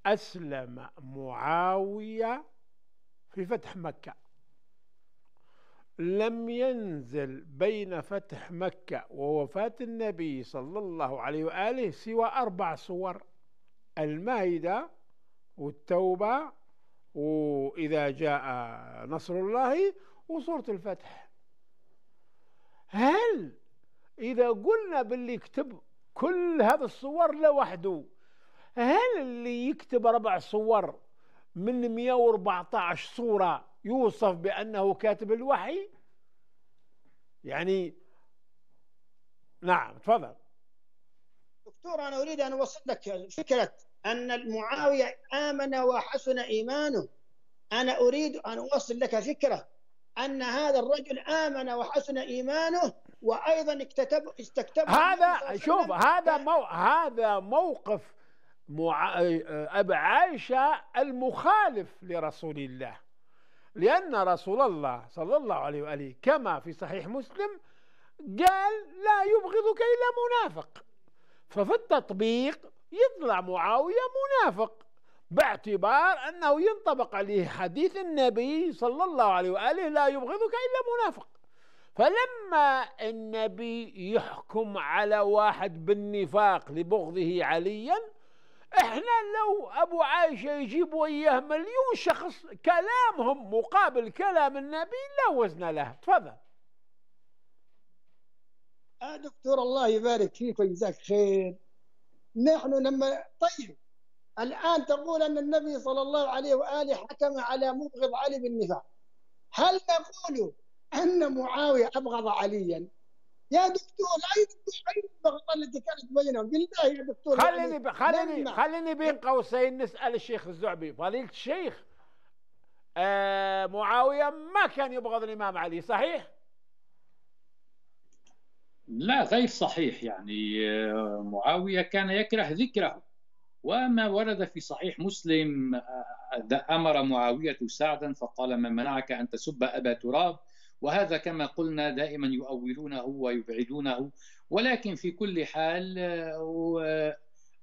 أسلم معاوية في فتح مكة، لم ينزل بين فتح مكة ووفاة النبي صلى الله عليه وآله سوى 4 سور: المائدة والتوبة وإذا جاء نصر الله وصورة الفتح. هل إذا قلنا باللي يكتب كل هذه الصور لوحده، هل اللي يكتب 4 صور من 114 صورة يوصف بأنه كاتب الوحي؟ يعني نعم. تفضل دكتور. أنا أريد أن أوصل لك فكرة أن معاوية آمن وحسن إيمانه. أنا أريد أن أوصل لك فكرة أن هذا الرجل آمن وحسن إيمانه، وأيضا استكتب هذا. شوف، هذا موقف أبي عائشة المخالف لرسول الله، لأن رسول الله صلى الله عليه وآله كما في صحيح مسلم قال لا يبغضك إلا منافق. ففي التطبيق يطلع معاوية منافق باعتبار أنه ينطبق عليه حديث النبي صلى الله عليه وآله لا يبغضك إلا منافق. فلما النبي يحكم على واحد بالنفاق لبغضه عليا، احنا لو أبو عائشة يجيب وياه 1,000,000 شخص كلامهم مقابل كلام النبي لا وزن له. تفضل. دكتور الله يبارك فيك ويجزاك خير. نحن لما طيب الآن تقول أن النبي صلى الله عليه وآله حكم على مبغض علي بالنفاق، هل نقول أن معاوية أبغض عليا؟ يا دكتور لا يمكن البغضة التي كانت بينهم. بالله يا دكتور، خليني بين قوسين نسأل الشيخ الزعبي. فضيلة الشيخ، معاوية ما كان يبغض الإمام علي، صحيح؟ لا، غير صحيح. يعني معاوية كان يكره ذكره، وما ورد في صحيح مسلم أمر معاوية سعدا فقال ما منعك أن تسب أبا تراب. وهذا كما قلنا دائما يؤولونه ويبعدونه، ولكن في كل حال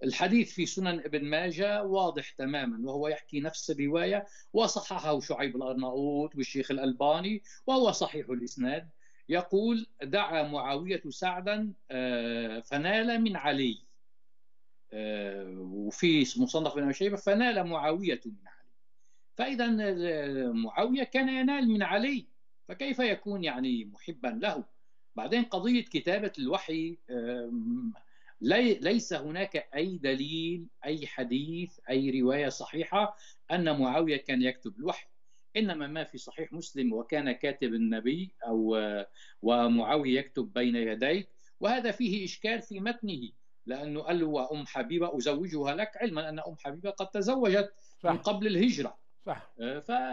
الحديث في سنن ابن ماجه واضح تماما، وهو يحكي نفس الرواية وصححه شعيب الأرناؤوط والشيخ الألباني وهو صحيح الإسناد. يقول دعا معاوية سعدا فنال من علي، وفي مصنف ابن أبي شيبة فنال معاوية من علي. فإذا معاوية كان ينال من علي، فكيف يكون يعني محبا له؟ بعدين قضية كتابة الوحي، ليس هناك أي دليل، أي حديث، أي رواية صحيحة أن معاوية كان يكتب الوحي. إنما ما في صحيح مسلم وكان كاتب النبي أو ومعاوية يكتب بين يديك، وهذا فيه إشكال في متنه، لأنه قال له أم حبيبة أزوجها لك، علما أن أم حبيبة قد تزوجت من قبل الهجرة. صح.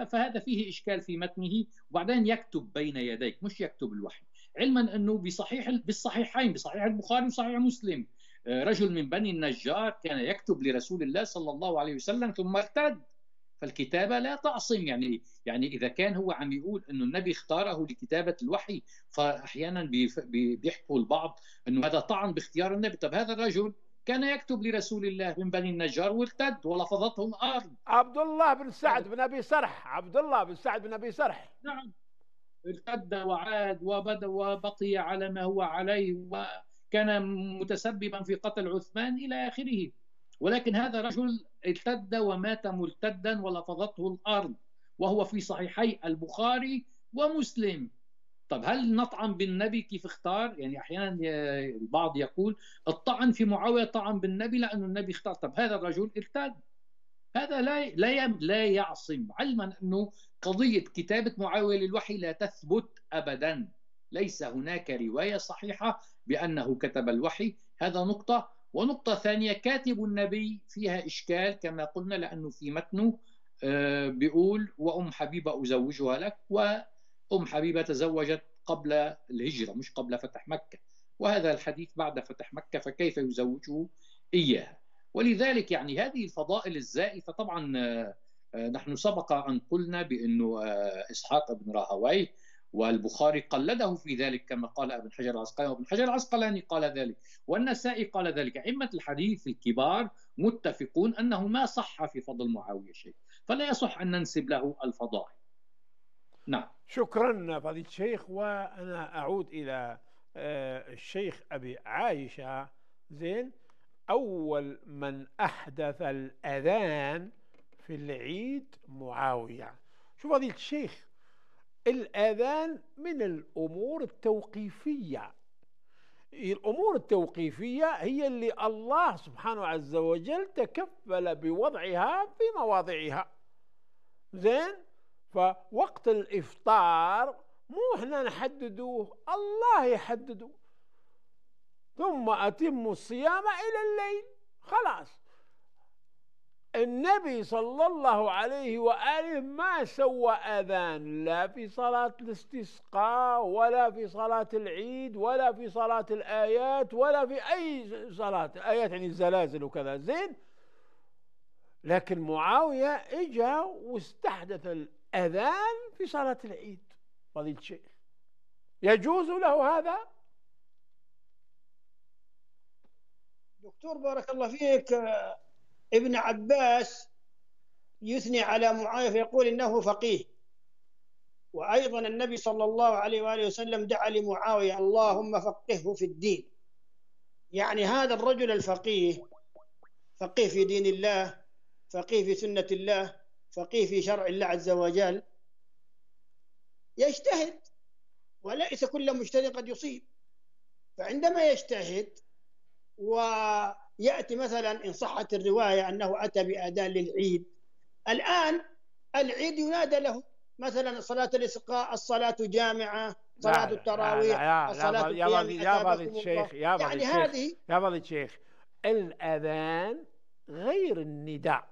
فهذا فيه إشكال في متنه. وبعدين يكتب بين يديك مش يكتب الوحي، علما أنه بالصحيحين بصحيح البخاري وصحيح مسلم رجل من بني النجار كان يكتب لرسول الله صلى الله عليه وسلم ثم ارتد، فالكتابة لا تعصم. يعني إذا كان هو عم يقول أنه النبي اختاره لكتابة الوحي، فأحيانا بيحكوا البعض أنه هذا طعن باختيار النبي. طب هذا الرجل كان يكتب لرسول الله من بني النجار وارتد ولفظتهم الأرض. عبد الله بن سعد بن أبي سرح، عبد الله بن سعد بن أبي سرح، نعم، ارتد وعاد وبدا وبقي على ما هو عليه، وكان متسببا في قتل عثمان إلى آخره. ولكن هذا رجل ارتد ومات مرتدا ولفظته الأرض، وهو في صحيحي البخاري ومسلم. طب هل نطعن بالنبي كيف اختار؟ يعني أحيانا البعض يقول الطعن في معاوية طعن بالنبي لأنه النبي اختار. طب هذا الرجل ارتد، هذا لا يعصم، علما أنه قضية كتابة معاوية للوحي لا تثبت أبدا، ليس هناك رواية صحيحة بأنه كتب الوحي. هذا نقطة. ونقطة ثانية، كاتب النبي فيها إشكال كما قلنا، لأنه في متنه بيقول وأم حبيبة أزوجها لك، وأم حبيبة تزوجت قبل الهجرة مش قبل فتح مكة، وهذا الحديث بعد فتح مكة، فكيف يزوجه إياها؟ ولذلك يعني هذه الفضائل الزائفة. طبعا نحن سبق أن قلنا بأنه إسحاق بن راهويه والبخاري قلده في ذلك كما قال ابن حجر العسقلاني، وابن حجر العسقلاني قال ذلك، والنسائي قال ذلك. أئمة الحديث الكبار متفقون أنه ما صح في فضل معاوية شيء، فلا يصح أن ننسب له الفضائل. نعم، شكرا فضيلة الشيخ. وأنا أعود إلى الشيخ أبي عائشة. زين، أول من أحدث الأذان في العيد معاوية. شوف فضيلة الشيخ، الأذان من الأمور التوقيفية. الأمور التوقيفية هي اللي الله سبحانه عز وجل تكفل بوضعها في مواضعها. زين، فوقت الإفطار مو احنا نحددوه، الله يحدده. ثم أتم الصيام إلى الليل، خلاص. النبي صلى الله عليه وآله ما سوى أذان لا في صلاة الاستسقاء ولا في صلاة العيد ولا في صلاة الآيات ولا في أي صلاة، آيات يعني الزلازل وكذا. زين، لكن معاوية إجا واستحدث الأذان في صلاة العيد. فضيلة الشيخ، يجوز له هذا؟ دكتور بارك الله فيك، ابن عباس يثني على معاوية فيقول إنه فقيه، وأيضا النبي صلى الله عليه وآله وسلم دعا لمعاوية اللهم فقهه في الدين. يعني هذا الرجل الفقيه، فقيه في دين الله، فقيه في سنة الله، فقيه في شرع الله عز وجل، يجتهد، وليس كل مجتهد قد يصيب. فعندما يجتهد يأتي مثلا إن صحت الرواية أنه أتى بأذان للعيد، الآن العيد ينادى له، مثلا صلاة الاستسقاء، الصلاة جامعة، صلاة التراويح، الصلاة القيام. يا فضيلة الشيخ، يا فضيلة الشيخ، الأذان غير النداء،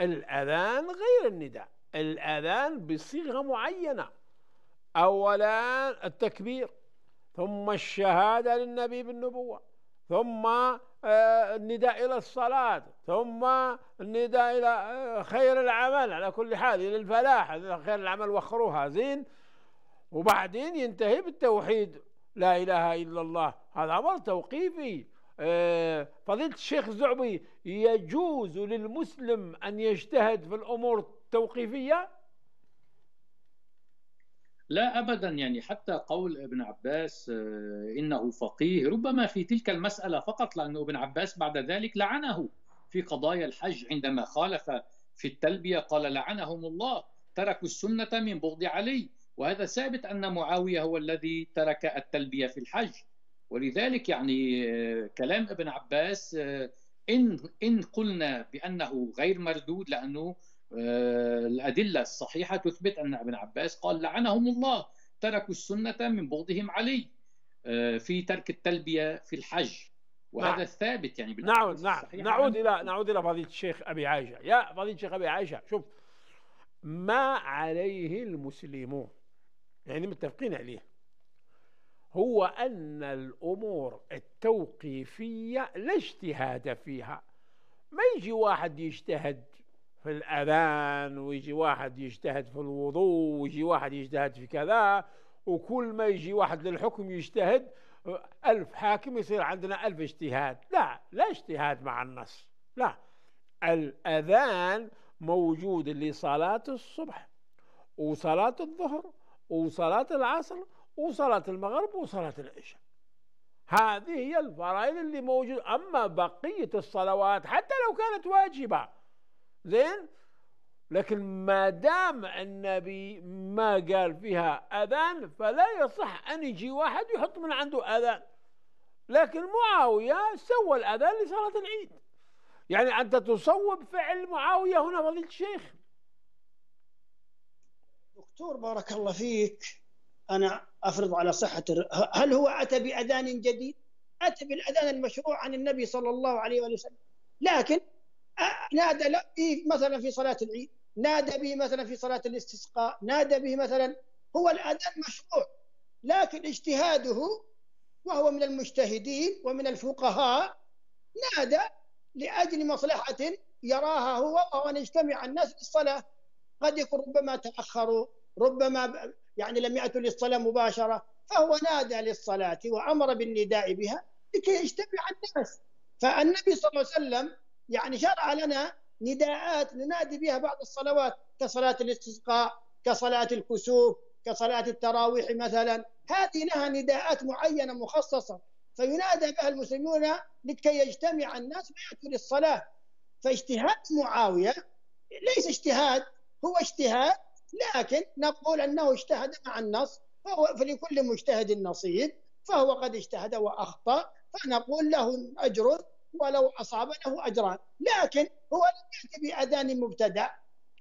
الأذان غير النداء، الأذان بصيغة معينة. أولا التكبير، ثم الشهادة للنبي بالنبوة، ثم النداء إلى الصلاة، ثم النداء إلى خير العمل، على كل حال إلى الفلاح، خير العمل وخروها. زين، وبعدين ينتهي بالتوحيد، لا إله إلا الله. هذا أمر توقيفي. فضيلة الشيخ الزعبي، يجوز للمسلم أن يجتهد في الأمور التوقيفية؟ لا أبدا. يعني حتى قول ابن عباس إنه فقيه ربما في تلك المسألة فقط، لأنه ابن عباس بعد ذلك لعنه في قضايا الحج عندما خالف في التلبية، قال لعنهم الله تركوا السنة من بغض علي، وهذا ثابت أن معاوية هو الذي ترك التلبية في الحج. ولذلك يعني كلام ابن عباس إن قلنا بأنه غير مردود، لأنه الأدلة الصحيحة تثبت أن ابن عباس قال لعنهم الله تركوا السنة من بغضهم علي في ترك التلبية في الحج، وهذا نعم. الثابت يعني نعود إلى فضيلة الشيخ أبي عائشة. يا فضيلة الشيخ أبي عائشة، شوف ما عليه المسلمون يعني متفقين عليه هو أن الأمور التوقيفية لا اجتهاد فيها. ما يجي واحد يجتهد في الأذان، ويجي واحد يجتهد في الوضوء، ويجي واحد يجتهد في كذا، وكل ما يجي واحد للحكم يجتهد 1000 حاكم يصير عندنا 1000 اجتهاد. لا اجتهاد مع النص. لا، الأذان موجود لصلاة الصبح وصلاة الظهر وصلاة العصر وصلاة المغرب وصلاة العشاء، هذه هي الفرائض اللي موجود. أما بقية الصلوات حتى لو كانت واجبة زين، لكن ما دام النبي ما قال فيها أذان فلا يصح أن يجي واحد يحط من عنده أذان. لكن معاوية سوى الأذان لصلاة العيد، يعني أنت تصوب فعل معاوية هنا فضيلة الشيخ. دكتور بارك الله فيك، أنا أفرض على صحة هل هو أتى بأذان جديد؟ أتى بالأذان المشروع عن النبي صلى الله عليه وسلم، لكن نادى به مثلا في صلاة العيد، نادى به مثلا في صلاة الاستسقاء، نادى به مثلا، هو الأذان مشروع، لكن اجتهاده وهو من المجتهدين ومن الفقهاء نادى لأجل مصلحة يراها هو، وهو أن يجتمع الناس للصلاة. قد يكون ربما تأخروا، ربما يعني لم يأتوا للصلاة مباشرة، فهو نادى للصلاة وأمر بالنداء بها لكي يجتمع الناس. فالنبي صلى الله عليه وسلم يعني شرع لنا نداءات ننادي بها بعض الصلوات، كصلاة الاستسقاء، كصلاة الكسوف، كصلاة التراويح مثلا، هذه لها نداءات معينة مخصصة فينادى بها المسلمون لكي يجتمع الناس ويأتوا للصلاة. فاجتهاد معاوية ليس اجتهاد، هو اجتهاد لكن نقول أنه اجتهد مع النص، فلكل مجتهد نصيب، فهو قد اجتهد وأخطأ فنقول له أجره ولو أصاب له أجران، لكن هو لم يأتي بأذان مبتدع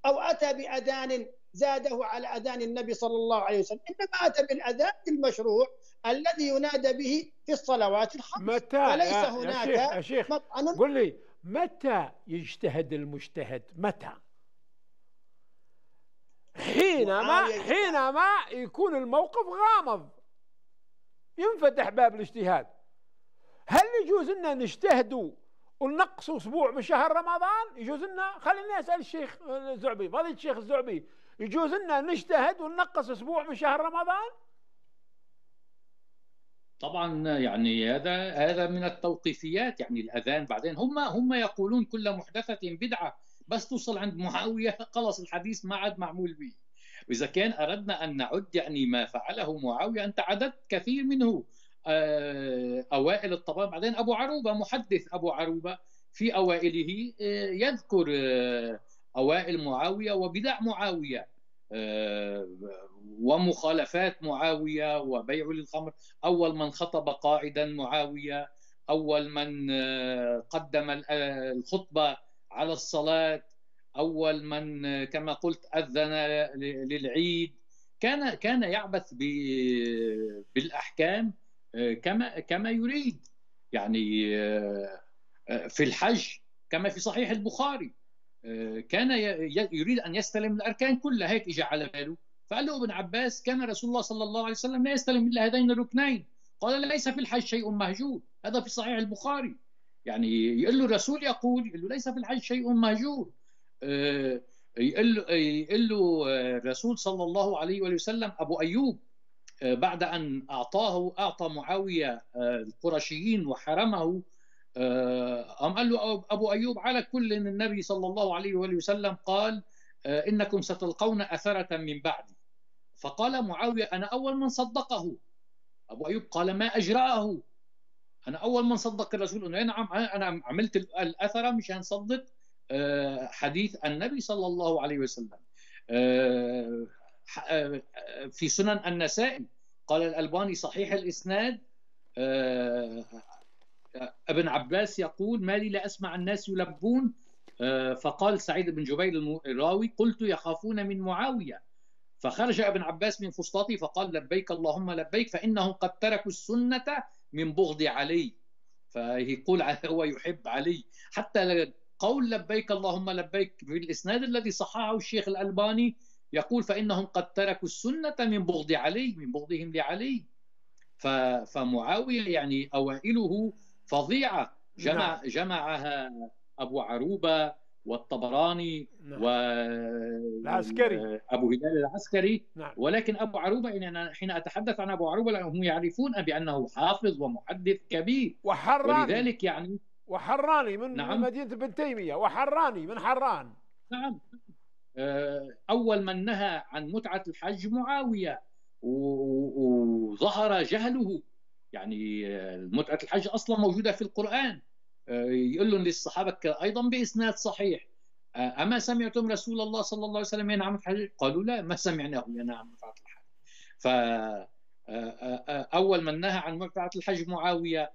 أو أتى بأذان زاده على أذان النبي صلى الله عليه وسلم، إنما أتى بالأذان المشروع الذي ينادى به في الصلوات الخمس. متى وليس هناك يا شيخ قل لي متى يجتهد المجتهد؟ متى؟ حينما يكون الموقف غامض ينفتح باب الاجتهاد. هل يجوز لنا نجتهدوا وننقص اسبوع من شهر رمضان؟ يجوز لنا؟ خليني اسال الشيخ الزعبي، فضيلة الشيخ الزعبي، يجوز لنا نجتهد وننقص اسبوع من شهر رمضان؟ طبعا يعني هذا من التوقيفيات، يعني الاذان. بعدين هم يقولون كل محدثة بدعة، بس توصل عند معاوية خلص الحديث ما عاد معمول به. واذا كان اردنا ان نعد يعني ما فعله معاوية، انت عددت كثير منه، أوائل الطبراني. بعدين أبو عروبة، محدث أبو عروبة في أوائله يذكر أوائل معاوية وبدع معاوية ومخالفات معاوية وبيع للخمر، أول من خطب قاعدا معاوية، أول من قدم الخطبة على الصلاة، أول من كما قلت أذن للعيد، كان يعبث بالأحكام كما يريد. يعني في الحج كما في صحيح البخاري كان يريد أن يستلم الأركان كلها، هيك إجا على باله، فقال له ابن عباس كان رسول الله صلى الله عليه وسلم لا يستلم إلا هذين الركنين، قال ليس في الحج شيء مهجور. هذا في صحيح البخاري، يعني يقول له الرسول يقول له ليس في الحج شيء مهجور، يقول له الرسول صلى الله عليه وسلم أبو أيوب بعد أن أعطى معاوية القرشيين وحرمه، قال له أبو أيوب على كل إن النبي صلى الله عليه وسلم قال إنكم ستلقون أثرة من بعدي، فقال معاوية أنا أول من صدقه. أبو أيوب قال ما أجرأه، أنا أول من صدق الرسول، أنه نعم أنا عملت الأثرة مش هنصدق حديث النبي صلى الله عليه وسلم. في سنن النسائي قال الألباني صحيح الإسناد، ابن عباس يقول ما لي لا أسمع الناس يلبون فقال سعيد بن جبير الراوي: قلت يخافون من معاوية، فخرج ابن عباس من فسطاطه فقال: لبيك اللهم لبيك، فإنهم قد تركوا السنة من بغض علي. فيقول هو يحب علي، حتى قول لبيك اللهم لبيك في الإسناد الذي صححه الشيخ الألباني يقول: فإنهم قد تركوا السنة من بغض علي، من بغضهم لعلي. فمعاوية يعني أوائله فظيعة، جمعها أبو عروبة والطبراني والعسكري، أبو هلال العسكري. ولكن أبو عروبة، أنا حين أتحدث عن أبو عروبة لأنهم يعرفون بأنه حافظ ومحدث كبير، ولذلك يعني وحراني من مدينة بن تيمية، وحراني من حران. نعم، أول من نهى عن متعة الحج معاوية، وظهر جهله. يعني متعة الحج أصلا موجودة في القرآن، يقول لهم للصحابة أيضا بإسناد صحيح: أما سمعتم رسول الله صلى الله عليه وسلم ينهى عن الحج؟ قالوا: لا، ما سمعناه ينهى عن متعة الحج. فأول من نهى عن متعة الحج معاوية،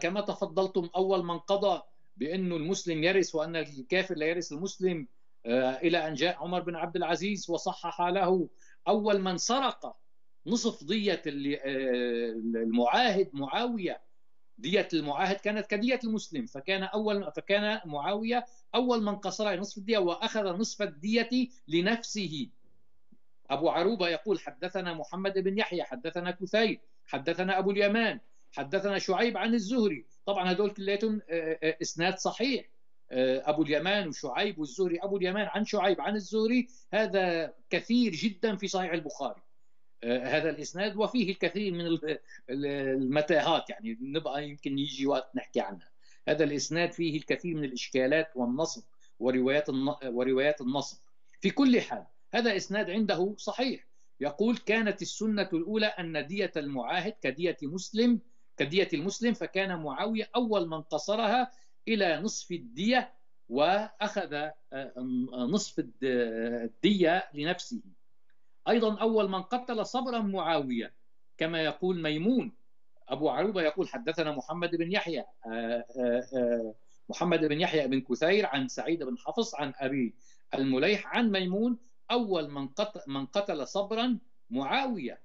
كما تفضلتم. أول من قضى بأنه المسلم يرث وأن الكافر لا يرث المسلم، إلى أن جاء عمر بن عبد العزيز وصحح له. أول من سرق نصف دية المعاهد معاوية، دية المعاهد كانت كدية المسلم، فكان معاوية أول من قصر نصف الدية وأخذ نصف الدية لنفسه. أبو عروبة يقول: حدثنا محمد بن يحيى، حدثنا كثير، حدثنا أبو اليمان، حدثنا شعيب عن الزهري. طبعا هذول كلياتهم إسناد صحيح، أبو اليمان وشعيب والزهري. أبو اليمان عن شعيب عن الزهري هذا كثير جدا في صحيح البخاري، هذا الإسناد، وفيه الكثير من المتاهات، يعني نبقى يمكن يجي وقت نحكي عنها. هذا الإسناد فيه الكثير من الإشكالات والنصب وروايات النصب. في كل حال هذا إسناد عنده صحيح. يقول: كانت السنة الأولى أن دية المعاهد كدية المسلم، فكان معاوية أول من قصرها إلى نصف الدية وأخذ نصف الدية لنفسه. أيضا أول من قتل صبرا معاوية، كما يقول ميمون. أبو عروبة يقول: حدثنا محمد بن يحيى بن كثير عن سعيد بن حفص عن أبي المليح عن ميمون. أول من قتل صبرا معاوية.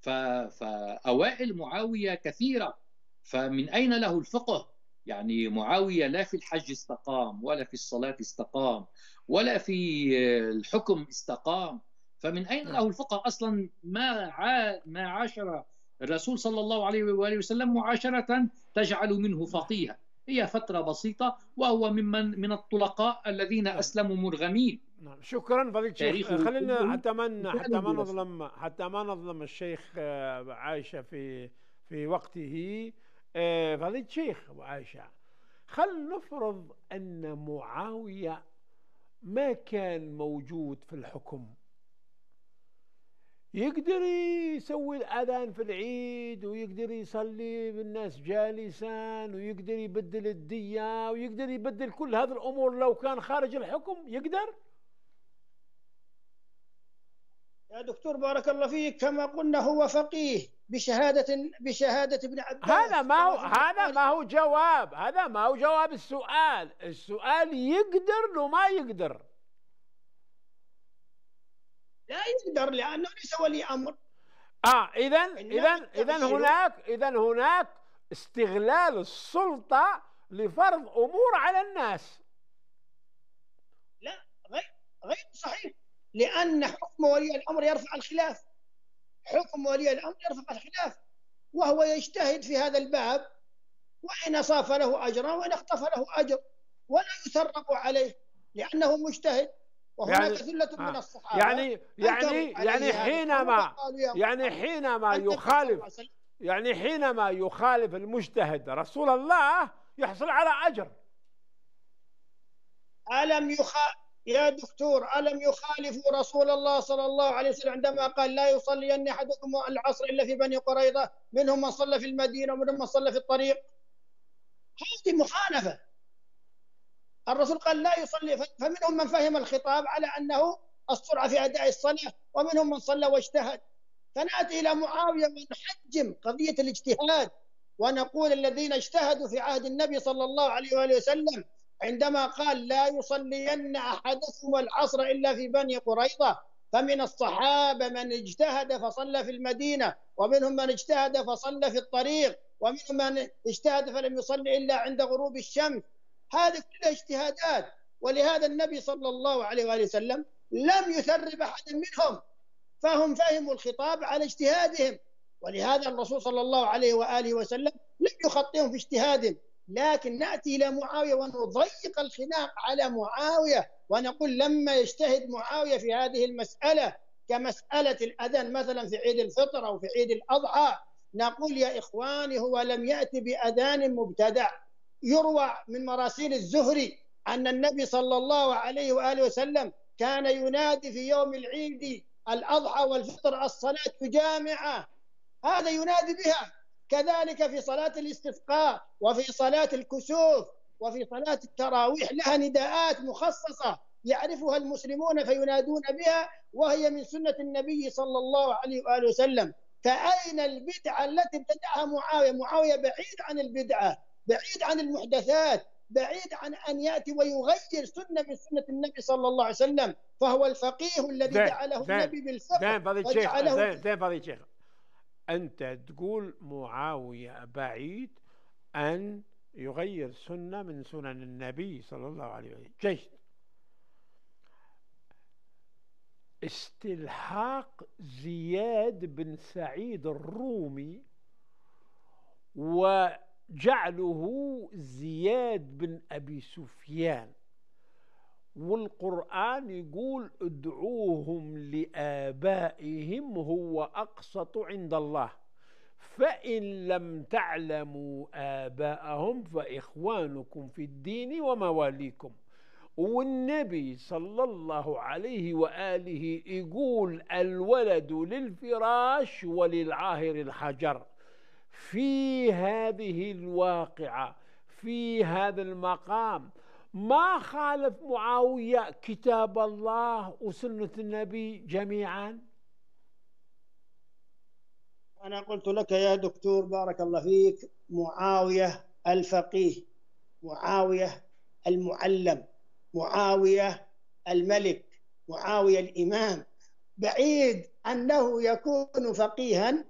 فأوائل معاوية كثيرة، فمن أين له الفقه؟ يعني معاوية لا في الحج استقام، ولا في الصلاة استقام، ولا في الحكم استقام، فمن أين له الفقه أصلا؟ ما عاشر الرسول صلى الله عليه وآله وسلم معاشرة تجعل منه فقيها، هي فترة بسيطة، وهو ممن من الطلقاء الذين أسلموا مرغمين. شكرا فضيلة الشيخ. خلينا حتى ما نظلم الشيخ عائشة في وقته. فضيلة الشيخ أبو عائشة، خل نفرض أن معاوية ما كان موجود في الحكم، يقدر يسوي الأذان في العيد، ويقدر يصلي بالناس جالسا، ويقدر يبدل الدية، ويقدر يبدل كل هذه الأمور، لو كان خارج الحكم يقدر؟ يا دكتور بارك الله فيك، كما قلنا هو فقيه بشهادة ابن عباس. هذا ما هو جواب، هذا ما هو جواب السؤال. السؤال يقدر لو ما يقدر؟ لا يقدر، لأنه ليس ولي أمر. إذن هناك استغلال السلطة لفرض أمور على الناس. لا، غير صحيح، لأن حكم ولي الأمر يرفع الخلاف، وهو يجتهد في هذا الباب، وإن أصاب له أجرا وإن اخطف له أجر، ولا يثرق عليه لأنه مجتهد. وهناك ثلة من الصحابة حينما يخالف المجتهد رسول الله يحصل على أجر. يا دكتور، ألم يخالفوا رسول الله صلى الله عليه وسلم عندما قال: لا يصلين أحدكم العصر إلا في بني قريظة، منهم من صلى في المدينة ومنهم من صلى في الطريق؟ هذه مخالفة. الرسول قال: لا يصلي، فمنهم من فهم الخطاب على أنه السرعة في أداء الصلاة، ومنهم من صلى واجتهد. فنأتي إلى معاوية ونحجم قضية الاجتهاد، ونقول: الذين اجتهدوا في عهد النبي صلى الله عليه وآله وسلم عندما قال لا يصلين أحدكم العصر إلا في بني قريظة، فمن الصحابة من اجتهد فصلى في المدينة، ومنهم من اجتهد فصلى في الطريق، ومنهم من اجتهد فلم يصلي إلا عند غروب الشمس. هذه كلها اجتهادات، ولهذا النبي صلى الله عليه وآله وسلم لم يثرب أحدا منهم، فهم فهموا الخطاب على اجتهادهم، ولهذا الرسول صلى الله عليه وآله وسلم لم يخطئهم في اجتهادهم. لكن نأتي إلى معاوية ونضيق الخناق على معاوية ونقول لما يجتهد معاوية في هذه المسألة كمسألة الأذان مثلا في عيد الفطر أو في عيد الأضحى، نقول يا إخواني هو لم يأتي بأذان مبتدع. يروى من مراسيل الزهري أن النبي صلى الله عليه وآله وسلم كان ينادي في يوم العيد الأضحى والفطر الصلاة جامعة، هذا ينادي بها، كذلك في صلاة الاستسقاء وفي صلاة الكسوف وفي صلاة التراويح لها نداءات مخصصة يعرفها المسلمون فينادون بها، وهي من سنة النبي صلى الله عليه وآله وسلم. فأين البدعة التي ابتدعها معاوية؟ معاوية بعيد عن البدعة، بعيد عن المحدثات، بعيد عن أن يأتي ويغير سنة من سنة النبي صلى الله عليه وسلم، فهو الفقيه الذي جعله النبي بالفقه. زين فضيلة الشيخ، أنت تقول معاوية بعيد أن يغير سنة من سنن النبي صلى الله عليه وسلم. جيد. استلحاق زياد بن سعيد الرومي وجعله زياد بن أبي سفيان، والقرآن يقول ادعوهم لآبائهم هو أقسط عند الله، فإن لم تعلموا آباءهم فإخوانكم في الدين ومواليكم. والنبي صلى الله عليه وآله يقول الولد للفراش وللعاهر الحجر. في هذه الواقعة، في هذا المقام، ما خالف معاوية كتاب الله وسنة النبي جميعا. أنا قلت لك يا دكتور بارك الله فيك، معاوية الفقيه، معاوية المعلم، معاوية الملك، معاوية الإمام، بعيد أنه يكون فقيها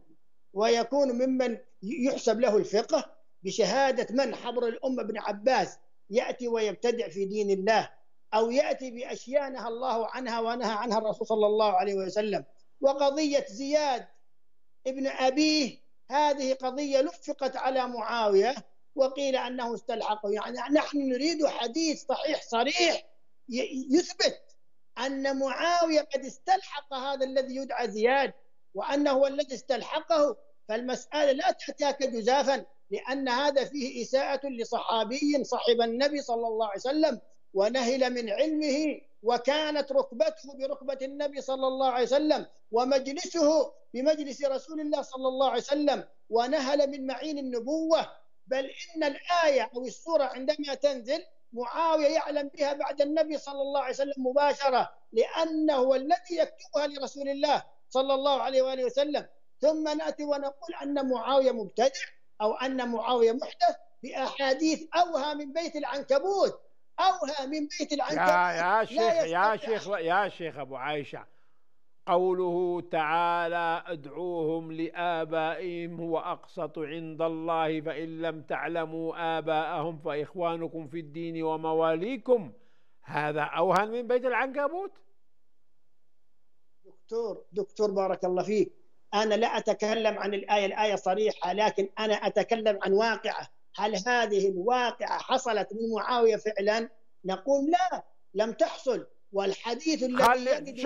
ويكون ممن يحسب له الفقه بشهادة من حضر الأمة ابن عباس، يأتي ويبتدع في دين الله أو يأتي بأشياء نهى الله عنها ونهى عنها الرسول صلى الله عليه وسلم. وقضية زياد ابن أبيه هذه قضية لفقت على معاوية وقيل أنه استلحقه. يعني نحن نريد حديث صحيح صريح يثبت أن معاوية قد استلحق هذا الذي يدعى زياد وأنه هو الذي استلحقه، فالمسألة لا تحتاج جزافا، لأن هذا فيه إساءة لصحابي صاحب النبي صلى الله عليه وسلم ونهل من علمه، وكانت ركبته بركبة النبي صلى الله عليه وسلم ومجلسه بمجلس رسول الله صلى الله عليه وسلم، ونهل من معين النبوة. بل إن الآية أو السورة عندما تنزل معاوية يعلم بها بعد النبي صلى الله عليه وسلم مباشرة، لأنه هو الذي يكتبها لرسول الله صلى الله عليه وآله وسلم. ثم نأتي ونقول أن معاوية مبتدع أو أن معاوية محدث بأحاديث أوها من بيت العنكبوت، أوها من بيت العنكبوت. يا شيخ أبو عائشة، قوله تعالى ادعوهم لآبائهم هو أقسط عند الله فإن لم تعلموا آباءهم فإخوانكم في الدين ومواليكم، هذا أوهن من بيت العنكبوت. دكتور بارك الله فيك، أنا لا أتكلم عن الآية، الآية صريحة، لكن أنا أتكلم عن واقعة. هل هذه الواقعة حصلت من معاوية فعلا؟ نقول لا، لم تحصل. والحديث الذي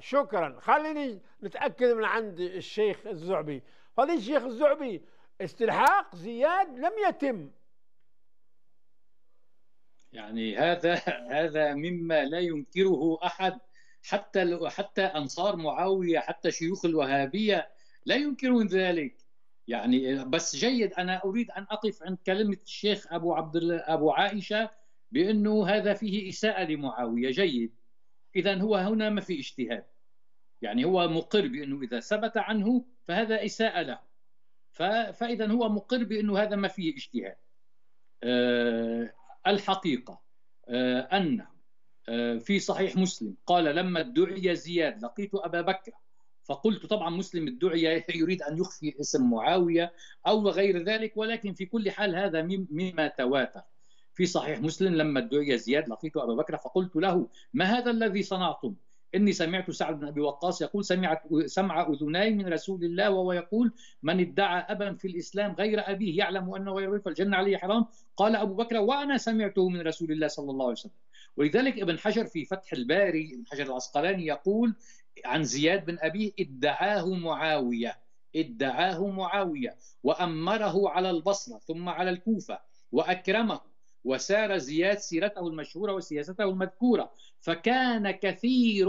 شكرا. خليني نتأكد من عند الشيخ الزعبي. فضيلة الشيخ الزعبي، استلحاق زياد لم يتم، يعني هذا مما لا ينكره أحد، حتى أنصار معاوية، حتى شيوخ الوهابية لا ينكرون ذلك. يعني بس جيد، أنا أريد أن أقف عند كلمة الشيخ أبو عائشة بأنه هذا فيه إساءة لمعاوية. جيد، إذا هو هنا ما في اجتهاد، يعني هو مقر بأنه إذا ثبت عنه فهذا إساءة له، فإذا هو مقر بأنه هذا ما فيه اجتهاد. الحقيقة أن في صحيح مسلم قال لما ادعي زياد لقيت أبا بكر فقلت، طبعا مسلم الدعي يريد أن يخفي اسم معاوية أو غير ذلك، ولكن في كل حال هذا مما تواتر في صحيح مسلم لما ادعي زياد لقيت أبا بكر فقلت له ما هذا الذي صنعتم؟ إني سمعت سعد بن أبي وقاص يقول سمع أذناي من رسول الله وهو يقول من ادعى أبا في الإسلام غير أبيه يعلم أنه غير فالجنة عليه حرام، قال أبو بكر وأنا سمعته من رسول الله صلى الله عليه وسلم. ولذلك ابن حجر في فتح الباري ابن حجر العسقلاني يقول عن زياد بن أبي ادعاه معاوية وأمره على البصرة ثم على الكوفة وأكرمه، وسار زياد سيرته المشهورة وسياسته المذكورة، فكان كثير،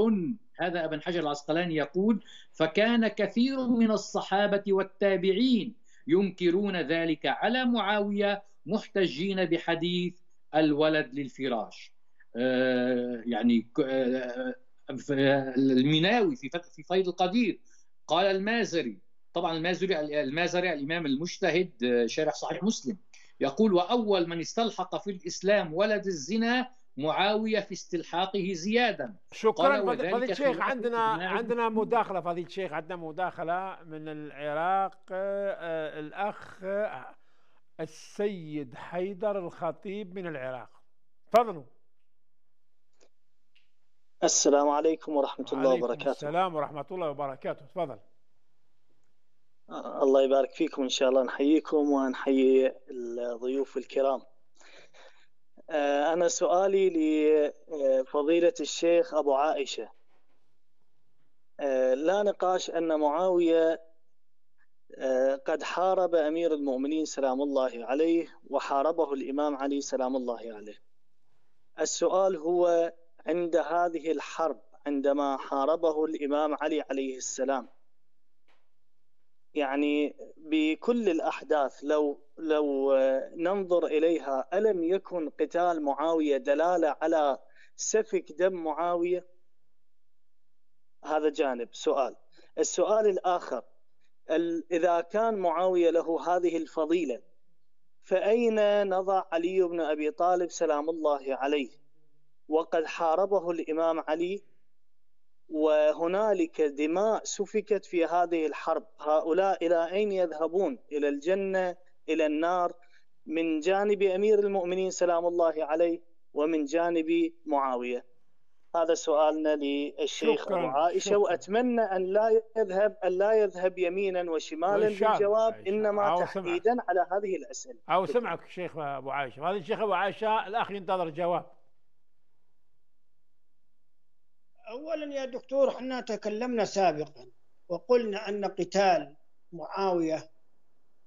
هذا ابن حجر العسقلاني يقول، فكان كثير من الصحابة والتابعين ينكرون ذلك على معاوية محتجين بحديث الولد للفراش. المناوي في فيض القدير قال المازري، طبعا المازري الإمام المجتهد شارح صحيح مسلم، يقول وأول من استلحق في الإسلام ولد الزنا معاوية في استلحاقه زيادا. شكرا فضيلة الشيخ، عندنا مداخلة، فضيلة الشيخ عندنا مداخلة من العراق، الأخ السيد حيدر الخطيب من العراق، تفضلوا. السلام عليكم ورحمة الله وبركاته. السلام ورحمة الله وبركاته، تفضل. الله يبارك فيكم، إن شاء الله نحييكم ونحيي الضيوف الكرام. أنا سؤالي لفضيلة الشيخ أبو عائشة، لا نقاش أن معاوية قد حارب أمير المؤمنين سلام الله عليه وحاربه الإمام علي سلام الله عليه. السؤال هو عند هذه الحرب عندما حاربه الإمام علي عليه السلام، يعني بكل الأحداث لو ننظر إليها، ألم يكن قتال معاوية دلالة على سفك دم معاوية؟ هذا جانب سؤال. السؤال الآخر، إذا كان معاوية له هذه الفضيلة، فأين نضع علي بن أبي طالب سلام الله عليه وقد حاربه الإمام علي وهنالك دماء سفكت في هذه الحرب؟ هؤلاء إلى أين يذهبون؟ إلى الجنة؟ إلى النار؟ من جانب أمير المؤمنين سلام الله عليه ومن جانب معاوية. هذا سؤالنا للشيخ أبو عائشة، وأتمنى أن لا يذهب يمينا وشمالا بالجواب، إنما تحديدا على هذه الأسئلة. أو سمعك الشيخ أبو عائشة، هذا الشيخ أبو عائشة الأخ ينتظر جواب. أولا يا دكتور، احنا تكلمنا سابقا وقلنا أن قتال معاوية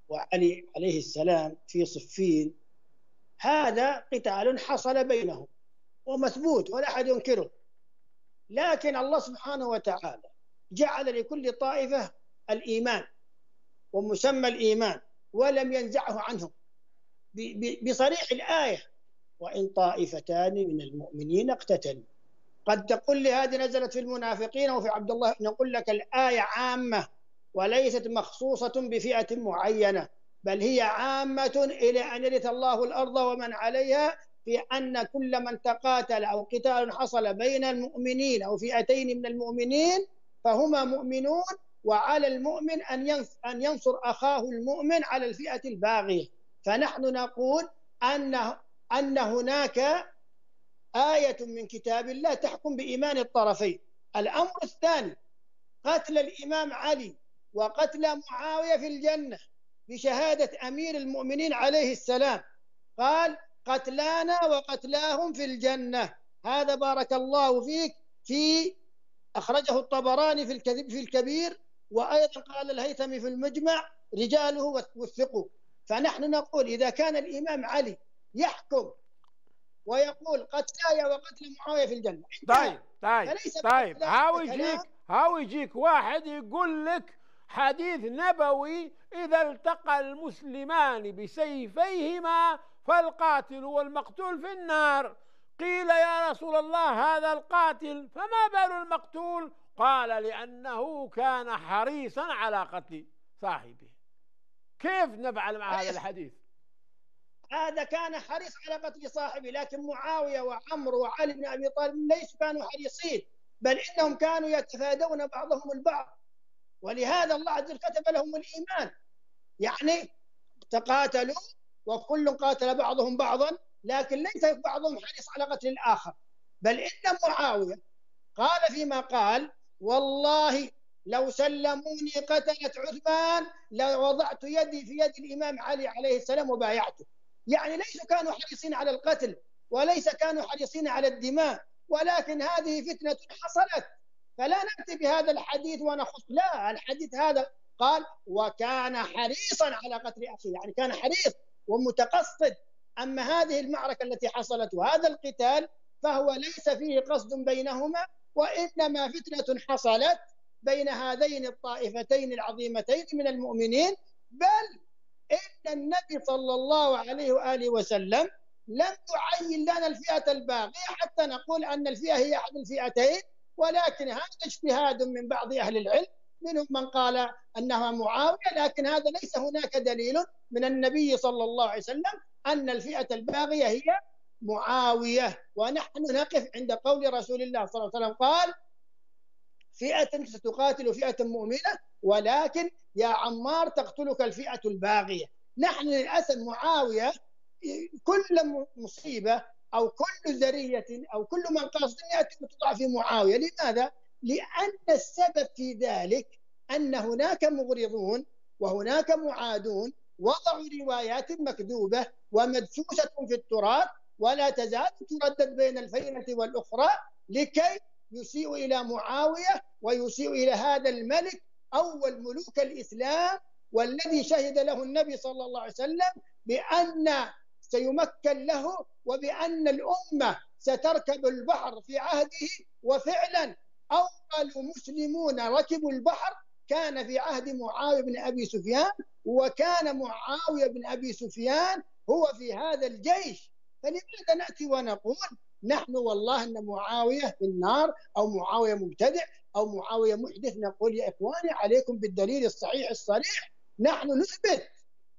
وعلي عليه السلام في صفين هذا قتال حصل بينهم ومثبوت ولا أحد ينكره، لكن الله سبحانه وتعالى جعل لكل طائفة الإيمان ومسمى الإيمان ولم ينزعه عنهم بصريح الآية وإن طائفتان من المؤمنين اقتتلوا. قد تقول لي هذه نزلت في المنافقين وفي عبد الله، نقول لك الآية عامة وليست مخصوصة بفئة معينة، بل هي عامة إلى أن يرث الله الأرض ومن عليها، في أن كل من تقاتل أو قتال حصل بين المؤمنين أو فئتين من المؤمنين فهما مؤمنون، وعلى المؤمن أن ينصر أخاه المؤمن على الفئة الباغية. فنحن نقول أن هناك آية من كتاب الله تحكم بإيمان الطرفين. الأمر الثاني، قتل الإمام علي وقتل معاوية في الجنة بشهادة أمير المؤمنين عليه السلام، قال قتلانا وقتلاهم في الجنة. هذا بارك الله فيك في أخرجه الطبراني في الكبير، وأيضا قال الهيثمي في المجمع رجاله وثقوا. فنحن نقول إذا كان الإمام علي يحكم ويقول قتلايا وقتل معاوية في الجنة، طيب هاو يجيك واحد يقول لك حديث نبوي إذا التقى المسلمان بسيفيهما فالقاتل والمقتول في النار. قيل يا رسول الله هذا القاتل فما بال المقتول؟ قال لأنه كان حريصا على قتل صاحبه. كيف نفعل مع هذا الحديث؟ هذا كان حريص على قتل صاحبه، لكن معاوية وعمر وعلي بن أبي طالب ليسوا كانوا حريصين، بل إنهم كانوا يتفادون بعضهم البعض، ولهذا الله عز وجل كتب لهم الإيمان، يعني تقاتلوا وكل قاتل بعضهم بعضا، لكن ليس بعضهم حريص على قتل الآخر، بل إن معاوية قال فيما قال: والله لو سلموني قتلت عثمان لوضعت يدي في يد الإمام علي عليه السلام وبايعته. يعني ليسوا كانوا حريصين على القتل، وليس كانوا حريصين على الدماء، ولكن هذه فتنة حصلت، فلا نأتي بهذا الحديث ونخص، لا، الحديث هذا قال وكان حريصا على قتل أخيه، يعني كان حريص ومتقصد. أما هذه المعركة التي حصلت وهذا القتال فهو ليس فيه قصد بينهما، وإنما فتنة حصلت بين هذين الطائفتين العظيمتين من المؤمنين. بل إن النبي صلى الله عليه وآله وسلم لم يعين لنا الفئة الباقية حتى نقول أن الفئة هي أحد الفئتين، ولكن هذا اجتهاد من بعض أهل العلم، منهم من قال أنها معاوية، لكن هذا ليس هناك دليل من النبي صلى الله عليه وسلم أن الفئة الباقية هي معاوية. ونحن نقف عند قول رسول الله صلى الله عليه وسلم قال: فئة ستقاتل فئة مؤمنة، ولكن يا عمار تقتلك الفئة الباغية. نحن للأسف معاوية كل مصيبة أو كل ذرية أو كل من قاصد يأتي وتضع في معاوية. لماذا؟ لأن السبب في ذلك أن هناك مغرضون وهناك معادون وضعوا روايات مكذوبة ومدسوسة في التراث، ولا تزال تردد بين الفينة والأخرى، لكي يسيء إلى معاوية ويسيء إلى هذا الملك أول ملوك الإسلام، والذي شهد له النبي صلى الله عليه وسلم بأن سيمكن له وبأن الأمة ستركب البحر في عهده. وفعلا أول مسلمون ركبوا البحر كان في عهد معاوية بن أبي سفيان، وكان معاوية بن أبي سفيان هو في هذا الجيش. فلماذا نأتي ونقول نحن والله أن معاوية في النار أو معاوية مبتدع أو معاوية محدث؟ نقول يا إخواني عليكم بالدليل الصحيح الصريح، نحن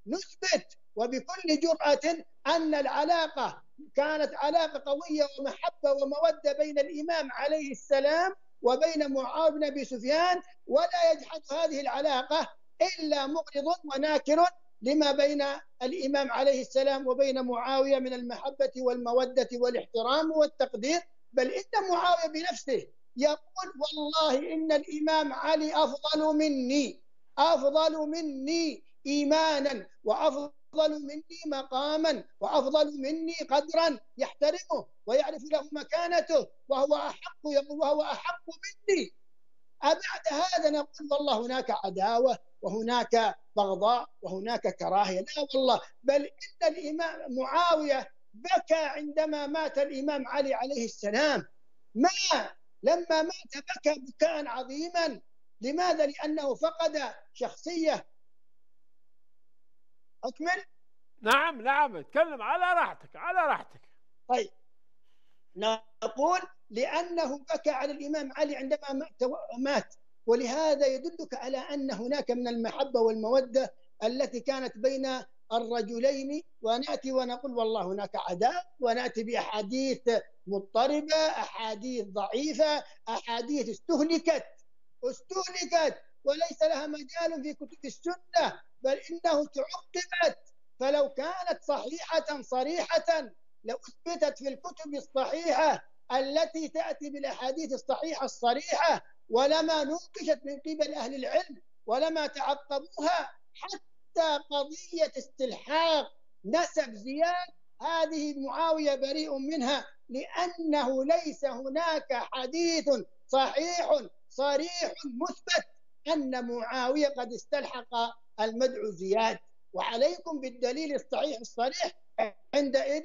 نثبت وبكل جرأة أن العلاقة كانت علاقة قوية ومحبة ومودة بين الإمام عليه السلام وبين معاوية بن أبي سفيان، ولا يجحد هذه العلاقة إلا مغرض وناكر لما بين الإمام عليه السلام وبين معاوية من المحبة والمودة والاحترام والتقدير. بل إن معاوية بنفسه يقول: والله إن الإمام علي أفضل مني إيمانا، وأفضل مني مقاما، وأفضل مني قدرا، يحترمه ويعرف له مكانته، وهو أحق مني. أبعد هذا نقول والله هناك عداوة وهناك بغضاء وهناك كراهية؟ لا والله. بل إن الإمام معاوية بكى عندما مات الإمام علي عليه السلام، لما مات بكى بكاء عظيما. لماذا؟ لأنه فقد شخصية. أكمل؟ نعم اتكلم على راحتك. طيب، نقول لأنه بكى على الإمام علي عندما مات، ولهذا يدلك على أن هناك من المحبة والمودة التي كانت بين الرجلين. ونأتي ونقول والله هناك عداء، ونأتي بأحاديث مضطربة، أحاديث ضعيفة، أحاديث استهلكت وليس لها مجال في كتب السنة، بل إنه تعقبت. فلو كانت صحيحة صريحة لأثبتت في الكتب الصحيحة التي تأتي بالأحاديث الصحيحة الصريحة، ولما نوقشت من قبل أهل العلم ولما تعقبوها. حتى قضية استلحاق نسب زياد هذه معاوية بريء منها، لأنه ليس هناك حديث صحيح صريح مثبت أن معاوية قد استلحق المدعو زياد. وعليكم بالدليل الصحيح الصريح، عندئذ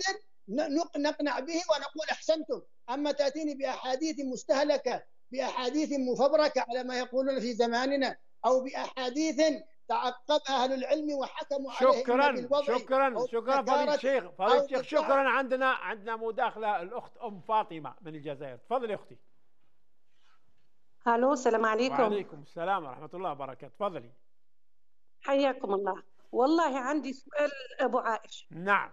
نقنع به ونقول أحسنتم. أما تأتيني بأحاديث مستهلكة، بأحاديث مفبركة على ما يقولون في زماننا، أو بأحاديث تعقبها أهل العلم وحكموا عليها شكرا فريد الشيخ. شكرا. عندنا مداخلة الأخت أم فاطمة من الجزائر. تفضلي أختي. ألو، السلام عليكم. وعليكم السلام ورحمة الله وبركاته. تفضلي. حياكم الله. والله عندي سؤال أبو عائشة. نعم.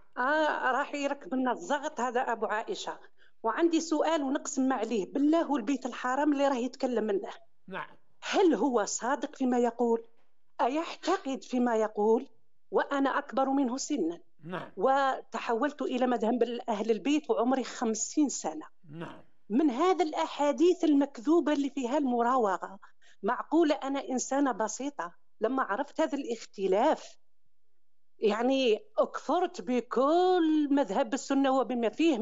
راح يركب لنا الضغط هذا أبو عائشة، وعندي سؤال ونقسم عليه بالله والبيت الحرام اللي راه يتكلم منه. نعم. هل هو صادق فيما يقول؟ أيعتقد فيما يقول وأنا أكبر منه سنا؟ نعم. وتحولت إلى مذهب أهل البيت وعمري 50 سنة. نعم. من هذا الأحاديث المكذوبة اللي فيها المراوغة، معقولة أنا إنسانة بسيطة لما عرفت هذا الاختلاف يعني أكفرت بكل مذهب السنة وبما فيه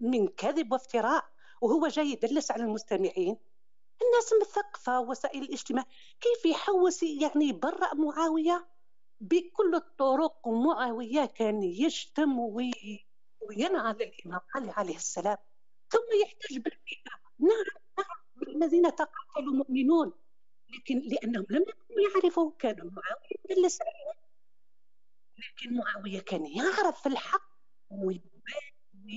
من كذب وافتراء، وهو جاي يدلس على المستمعين الناس مثقفة وسائل الاجتماع. كيف يحوس يعني يبرأ معاوية بكل الطرق؟ ومعاوية كان يشتم وينعل الإمام علي عليه السلام، ثم يحتج بالبيئة. نعم، الذين تقاتلوا مؤمنون، لكن لأنهم لم يكونوا يعرفوا كانوا معاوية يدلس عليهم، لكن معاوية كان يعرف الحق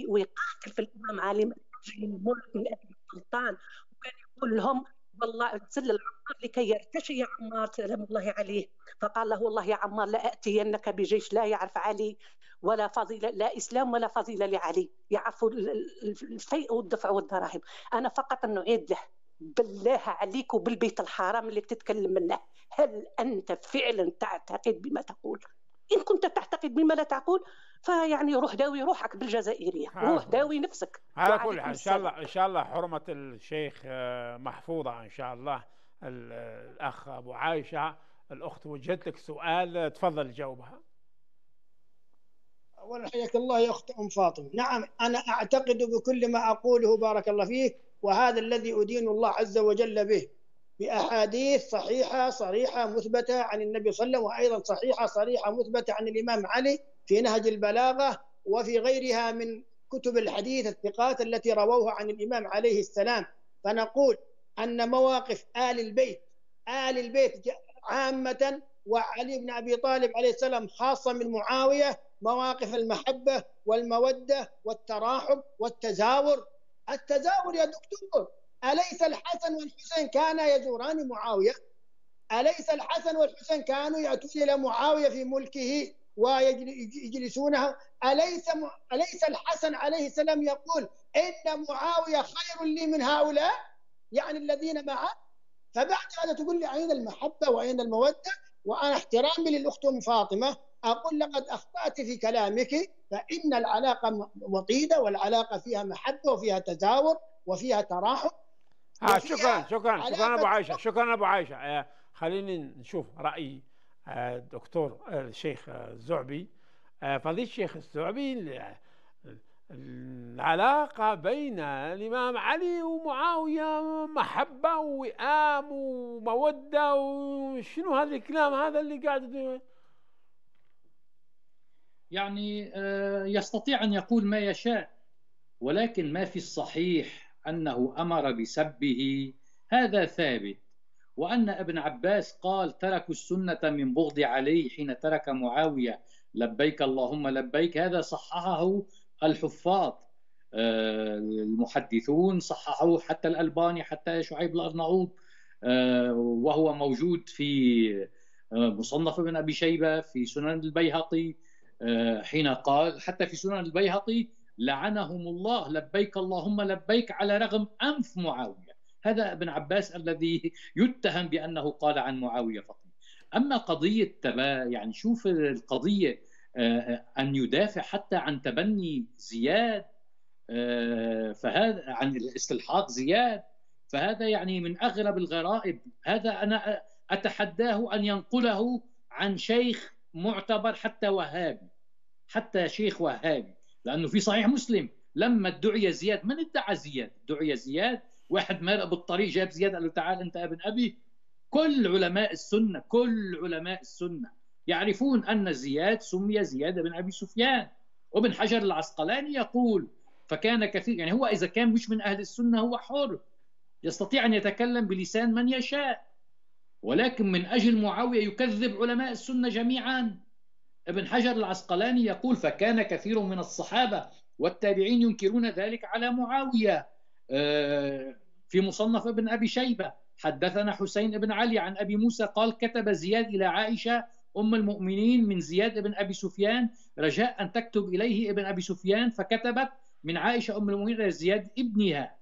ويقاتل في الإمام علي من أجل الملك من أجل السلطان، وكان يقول لهم والله اتسل العمار لكي يرتشي يا عمار سلام الله عليه، فقال له والله يا عمار لأتينك بجيش لا يعرف علي ولا فضيلة، لا إسلام ولا فضيلة لعلي، يعرف الفيء والدفع والدراهم. أنا فقط نعيد له بالله عليك وبالبيت الحرام اللي تتكلم منه، هل أنت فعلا تعتقد بما تقول؟ إن كنت تعتقد بما لا تقول فيعني روح داوي روحك بالجزائرية، روح داوي نفسك. على كل حال إن شاء الله، إن شاء الله حرمة الشيخ محفوظة إن شاء الله. الأخ أبو عائشة، الأخت وجهت لك سؤال، تفضل جاوبها. أولا حياك الله يا أخت أم فاطمة. نعم، أنا أعتقد بكل ما أقوله بارك الله فيك، وهذا الذي أدين الله عز وجل به بأحاديث صحيحة صريحة مثبتة عن النبي صلى الله عليه وسلم، وأيضا صحيحة صريحة مثبتة عن الإمام علي في نهج البلاغة وفي غيرها من كتب الحديث الثقات التي رووها عن الإمام عليه السلام. فنقول أن مواقف آل البيت عامة وعلي بن أبي طالب عليه السلام خاصة من معاوية مواقف المحبة والمودة والتراحب والتزاور. التزاور يا دكتور، أليس الحسن والحسين كانا يزوران معاوية؟ أليس الحسن والحسين كانوا يأتون إلى معاوية في ملكه ويجلسونها؟ أليس الحسن عليه السلام يقول إن معاوية خير لي من هؤلاء، يعني الذين معه؟ فبعد هذا تقول لي أين المحبة وأين المودة؟ وأنا احترامي للأخت أم فاطمة أقول لقد أخطأت في كلامك، فإن العلاقة وطيدة والعلاقة فيها محبة وفيها تزاور وفيها تراحم. شكرا أبو عائشة، شكرا أبو عائشة. خليني نشوف رأي الدكتور الشيخ الزعبي. فضيلة الشيخ الزعبي، العلاقة بين الإمام علي ومعاوية محبة ووئام ومودة، وشنو هذا الكلام هذا اللي قاعد يعني يستطيع أن يقول ما يشاء، ولكن ما في الصحيح أنه أمر بسبه، هذا ثابت، وأن ابن عباس قال تركوا السنة من بغض علي حين ترك معاوية لبيك اللهم لبيك، هذا صححه الحفاظ المحدثون، صححه حتى الألباني حتى شعيب الأرناؤوط، وهو موجود في مصنف ابن أبي شيبة في سنن البيهقي، حين قال حتى في سنن البيهقي لعنهم الله لبيك اللهم لبيك على رغم أنف معاوية. هذا ابن عباس الذي يتهم بأنه قال عن معاوية فقط. أما قضية يعني شوف القضية أن يدافع حتى عن تبني زياد، فهذا عن الاستلحاق زياد، فهذا يعني من أغرب الغرائب. هذا أنا أتحداه أن ينقله عن شيخ معتبر حتى وهابي، حتى شيخ وهابي، لأنه في صحيح مسلم لما ادعي زياد، من ادعى زياد؟ ادعي زياد واحد مرق بالطريق جاب زياد قال له تعال أنت ابن أبي. كل علماء السنة يعرفون أن زياد سمي زياد بن أبي سفيان، وابن حجر العسقلاني يقول فكان كثير، يعني هو إذا كان مش من أهل السنة هو حر يستطيع أن يتكلم بلسان من يشاء، ولكن من أجل معاوية يكذب علماء السنة جميعا. ابن حجر العسقلاني يقول فكان كثير من الصحابة والتابعين ينكرون ذلك على معاوية. في مصنف ابن أبي شيبة حدثنا حسين بن علي عن أبي موسى قال كتب زياد إلى عائشة أم المؤمنين من زياد بن أبي سفيان رجاء أن تكتب إليه ابن أبي سفيان، فكتبت من عائشة أم المؤمنين لزياد ابنها.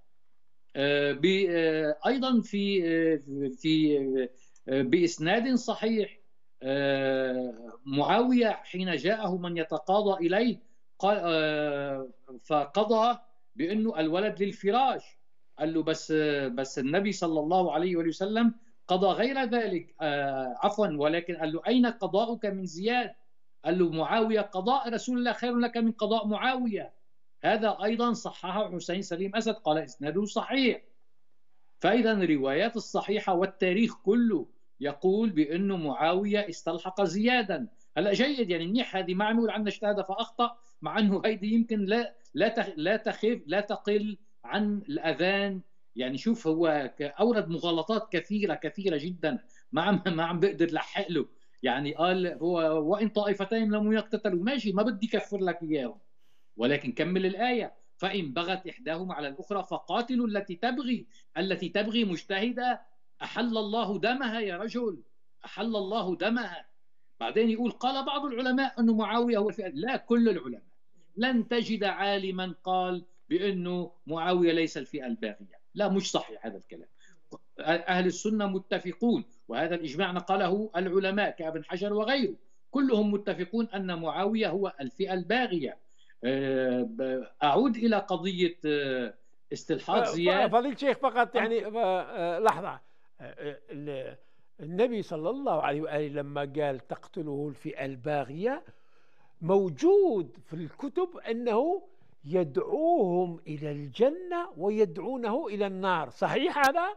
أيضا في بإسناد صحيح معاوية حين جاءه من يتقاضى إليه فقضى بأنه الولد للفراش، قال له بس النبي صلى الله عليه وسلم قضى غير ذلك، عفوا، ولكن قال له أين قضاؤك من زياد؟ قال له معاوية، قضاء رسول الله خير لك من قضاء معاوية. هذا أيضا صححه حسين سليم أسد، قال إسناده صحيح. فإذا الروايات الصحيحة والتاريخ كله يقول بأنه معاوية استلحق زيادا. هلا جيد، يعني منيح، هذه معمول عندنا اجتهد فأخطأ، مع أنه هيدي يمكن لا تخف، لا تقل عن الأذان. يعني شوف، هو أورد مغالطات كثيرة جدا، ما عم بقدر لحق له. يعني قال هو وإن طائفتين لم يقتتلوا، ماشي، ما بدي كفر لك إياهم، ولكن كمل الآية، فإن بغت إحداهما على الأخرى فقاتلوا التي تبغي مجتهدة، أحل الله دمها يا رجل، أحل الله دمها. بعدين يقول قال بعض العلماء أنه معاوية هو الفئة، لا، كل العلماء لن تجد عالما قال بأنه معاوية ليس الفئة الباغية، لا، مش صحيح هذا الكلام. أهل السنة متفقون، وهذا الإجماع نقله العلماء كابن حجر وغيره، كلهم متفقون أن معاوية هو الفئة الباغية. أعود إلى قضية استلحاق زياد. فضيلة الشيخ فقط يعني لحظة، النبي صلى الله عليه وآله لما قال تقتله الفئة الباغية، موجود في الكتب أنه يدعوهم إلى الجنة ويدعونه إلى النار، صحيح هذا؟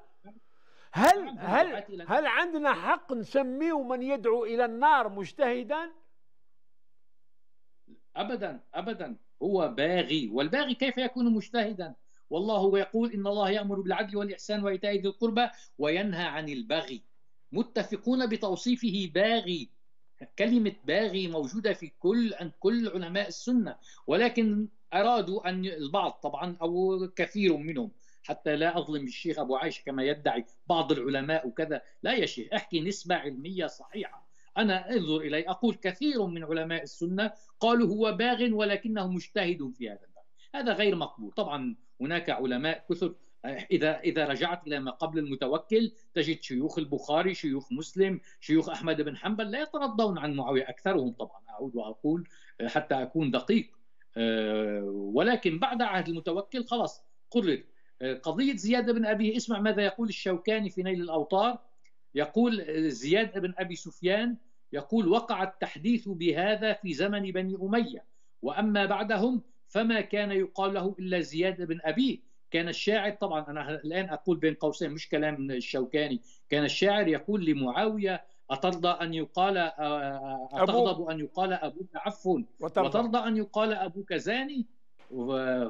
هل عندنا حق نسميه من يدعو إلى النار مجتهدا؟ أبدا أبدا، هو باغي، والباغي كيف يكون مجتهدا؟ والله يقول إن الله يأمر بالعدل والإحسان وإيتاء ذي القربى وينهى عن البغي، متفقون بتوصيفه باغي. كلمة باغي موجودة في كل علماء السنة، ولكن أرادوا أن البعض طبعا أو كثير منهم، حتى لا أظلم الشيخ أبو عائشة كما يدعي بعض العلماء وكذا، لا يا شيخ، أحكي نسبة علمية صحيحة. أنا انظر إلي، أقول كثير من علماء السنة قالوا هو باغ ولكنه مجتهد في هذا الباب، هذا غير مقبول. طبعا هناك علماء كثر، إذا رجعت إلى ما قبل المتوكل تجد شيوخ البخاري، شيوخ مسلم، شيوخ أحمد بن حنبل لا يترضون عن معاوية، أكثرهم طبعا، أعود وأقول حتى أكون دقيق، ولكن بعد عهد المتوكل خلاص قرر. قضية زياد بن أبي، اسمع ماذا يقول الشوكاني في نيل الأوطار، يقول زياد بن أبي سفيان يقول وقع التحديث بهذا في زمن بني أمية، وأما بعدهم فما كان يقال له إلا زياد بن أبي. كان الشاعر، طبعا أنا الآن أقول بين قوسين مش كلام الشوكاني، كان الشاعر يقول لمعاوية أترضى أن يقال أتغضب أن يقال أبوك عفو وترضى أن يقال أبوك زاني.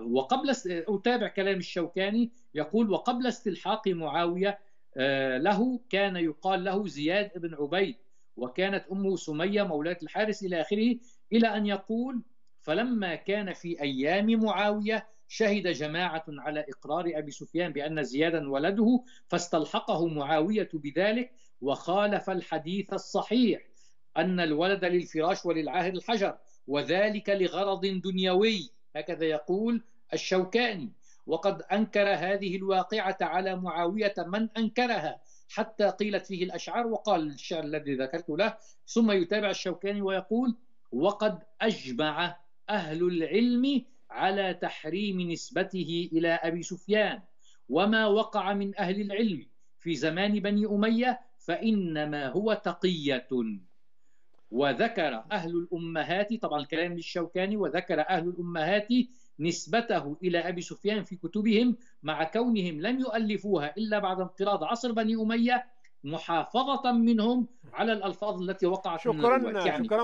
وقبل أتابع كلام الشوكاني، يقول وقبل استلحاق معاوية له كان يقال له زياد بن عبيد، وكانت أمه سمية مولاة الحارس إلى آخره، إلى أن يقول فلما كان في أيام معاوية شهد جماعة على إقرار أبي سفيان بأن زيادا ولده، فاستلحقه معاوية بذلك، وخالف الحديث الصحيح أن الولد للفراش وللعاهر الحجر، وذلك لغرض دنيوي، هكذا يقول الشوكاني. وقد أنكر هذه الواقعة على معاوية من أنكرها، حتى قيلت فيه الأشعار، وقال الشعر الذي ذكرت له. ثم يتابع الشوكاني ويقول وقد أجمع أهل العلم على تحريم نسبته إلى أبي سفيان، وما وقع من أهل العلم في زمان بني أمية فإنما هو تقية. وذكر أهل الأمهات، طبعا الكلام للشوكاني، وذكر أهل الأمهات نسبته إلى أبي سفيان في كتبهم، مع كونهم لم يؤلفوها إلا بعد انقراض عصر بني أمية، محافظة منهم على الألفاظ التي وقعت. شكرا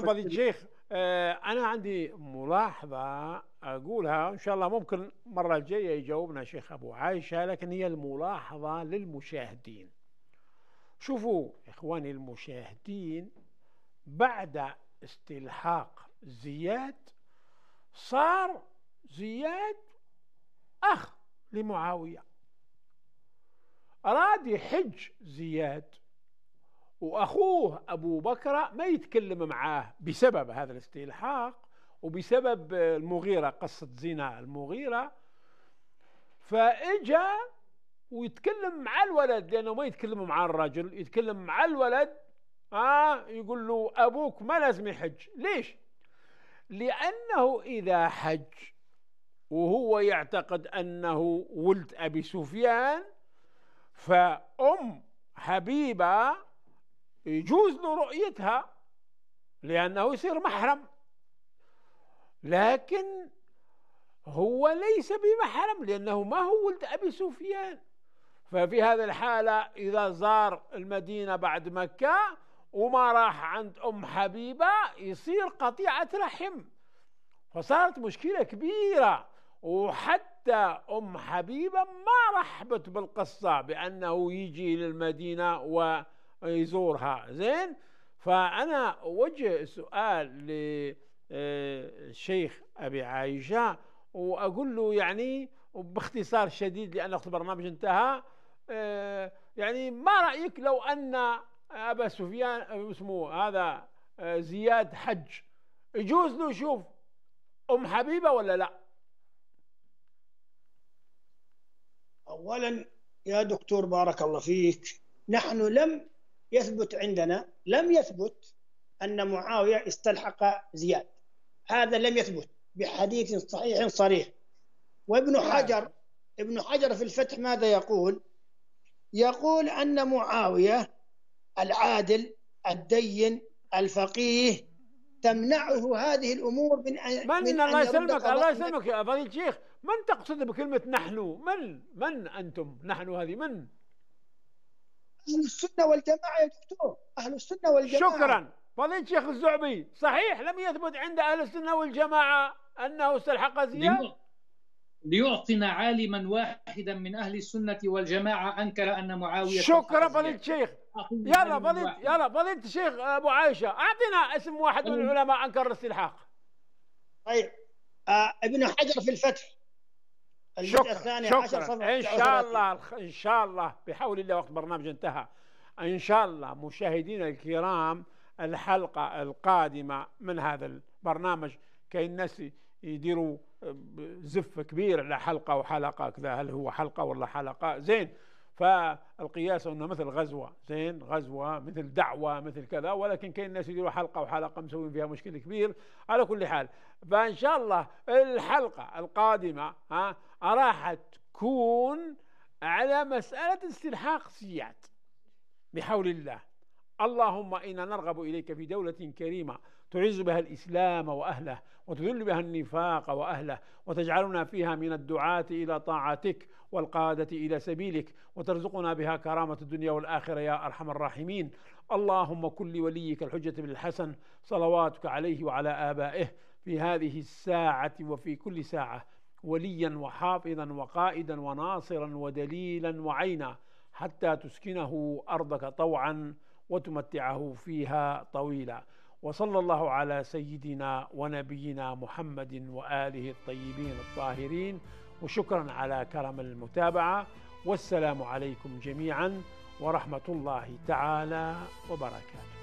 فضيلة الشيخ. أنا عندي ملاحظة أقولها، إن شاء الله ممكن المرة الجاية يجاوبنا شيخ أبو عائشة، لكن هي الملاحظة للمشاهدين. شوفوا إخواني المشاهدين، بعد استلحاق زياد صار زياد أخ لمعاوية، أراد يحج زياد وأخوه أبو بكر ما يتكلم معاه بسبب هذا الاستلحاق وبسبب المغيرة، قصة زنا المغيرة. فإجا ويتكلم مع الولد، لأنه ما يتكلم مع الرجل، يتكلم مع الولد. يقول له أبوك ما لازم يحج. ليش؟ لأنه إذا حج وهو يعتقد أنه ولد أبي سفيان، فأم حبيبة يجوز له رؤيتها لأنه يصير محرم، لكن هو ليس بمحرم لأنه ما هو ولد أبي سفيان. ففي هذه الحالة إذا زار المدينة بعد مكة وما راح عند أم حبيبة يصير قطيعة رحم، فصارت مشكلة كبيرة. وحتى أم حبيبة ما رحبت بالقصة بأنه يجي للمدينة ويزورها. زين، فأنا أوجه سؤال للشيخ أبي عائشة وأقول له يعني وباختصار شديد لأن وقت البرنامج انتهى، يعني ما رأيك لو أن أبا سفيان اسمه هذا زياد حج، يجوز له يشوف أم حبيبة ولا لا؟ أولا يا دكتور بارك الله فيك، نحن لم يثبت أن معاوية استلحق زياد، هذا لم يثبت بحديث صحيح صريح. وابن حجر في الفتح ماذا يقول؟ يقول أن معاوية العادل الدين الفقيه تمنعه هذه الأمور من الله يسلمك، الله يسلمك يا فضيلة الشيخ. من تقصد بكلمة نحن؟ من أنتم؟ نحن هذه من؟ أهل السنة والجماعة يا دكتور، أهل السنة والجماعة. شكرا فضيلة الشيخ الزعبي، صحيح لم يثبت عند أهل السنة والجماعة أنه استلحق زياد؟ ليعطنا عالما واحدا من أهل السنة والجماعة أنكر أن معاوية. شكرا فضيلة الشيخ. يلا فضيلة الشيخ أبو عائشة، أعطينا اسم واحد من العلماء أنكر الاستلحاق. طيب ابن حجر في الفتح الجزء الثاني عشر. إن شاء الله بحول الله وقت برنامج انتهى. إن شاء الله مشاهدينا الكرام الحلقة القادمة من هذا البرنامج كي الناس يديروا زف كبير على حلقة وحلقة كذا، هل هو حلقة ولا حلقة؟ زين، فالقياس انه مثل غزوة، زين غزوة مثل دعوة مثل كذا، ولكن كاين الناس يديروا حلقة وحلقة مسوين فيها مشكل كبير. على كل حال فان شاء الله الحلقة القادمة راح تكون على مسألة استلحاق زياد بحول الله. اللهم إنا نرغب إليك في دولة كريمة تعز بها الإسلام وأهله وتذل بها النفاق وأهله، وتجعلنا فيها من الدعاة إلى طاعتك والقادة إلى سبيلك، وترزقنا بها كرامة الدنيا والآخرة يا أرحم الراحمين. اللهم كن لوليك الحجة بن الحسن صلواتك عليه وعلى آبائه في هذه الساعة وفي كل ساعة وليا وحافظا وقائدا وناصرا ودليلا وعينا، حتى تسكنه أرضك طوعا وتمتعه فيها طويلا. وصلى الله على سيدنا ونبينا محمد وآله الطيبين الطاهرين، وشكرا على كرم المتابعة، والسلام عليكم جميعا ورحمة الله تعالى وبركاته.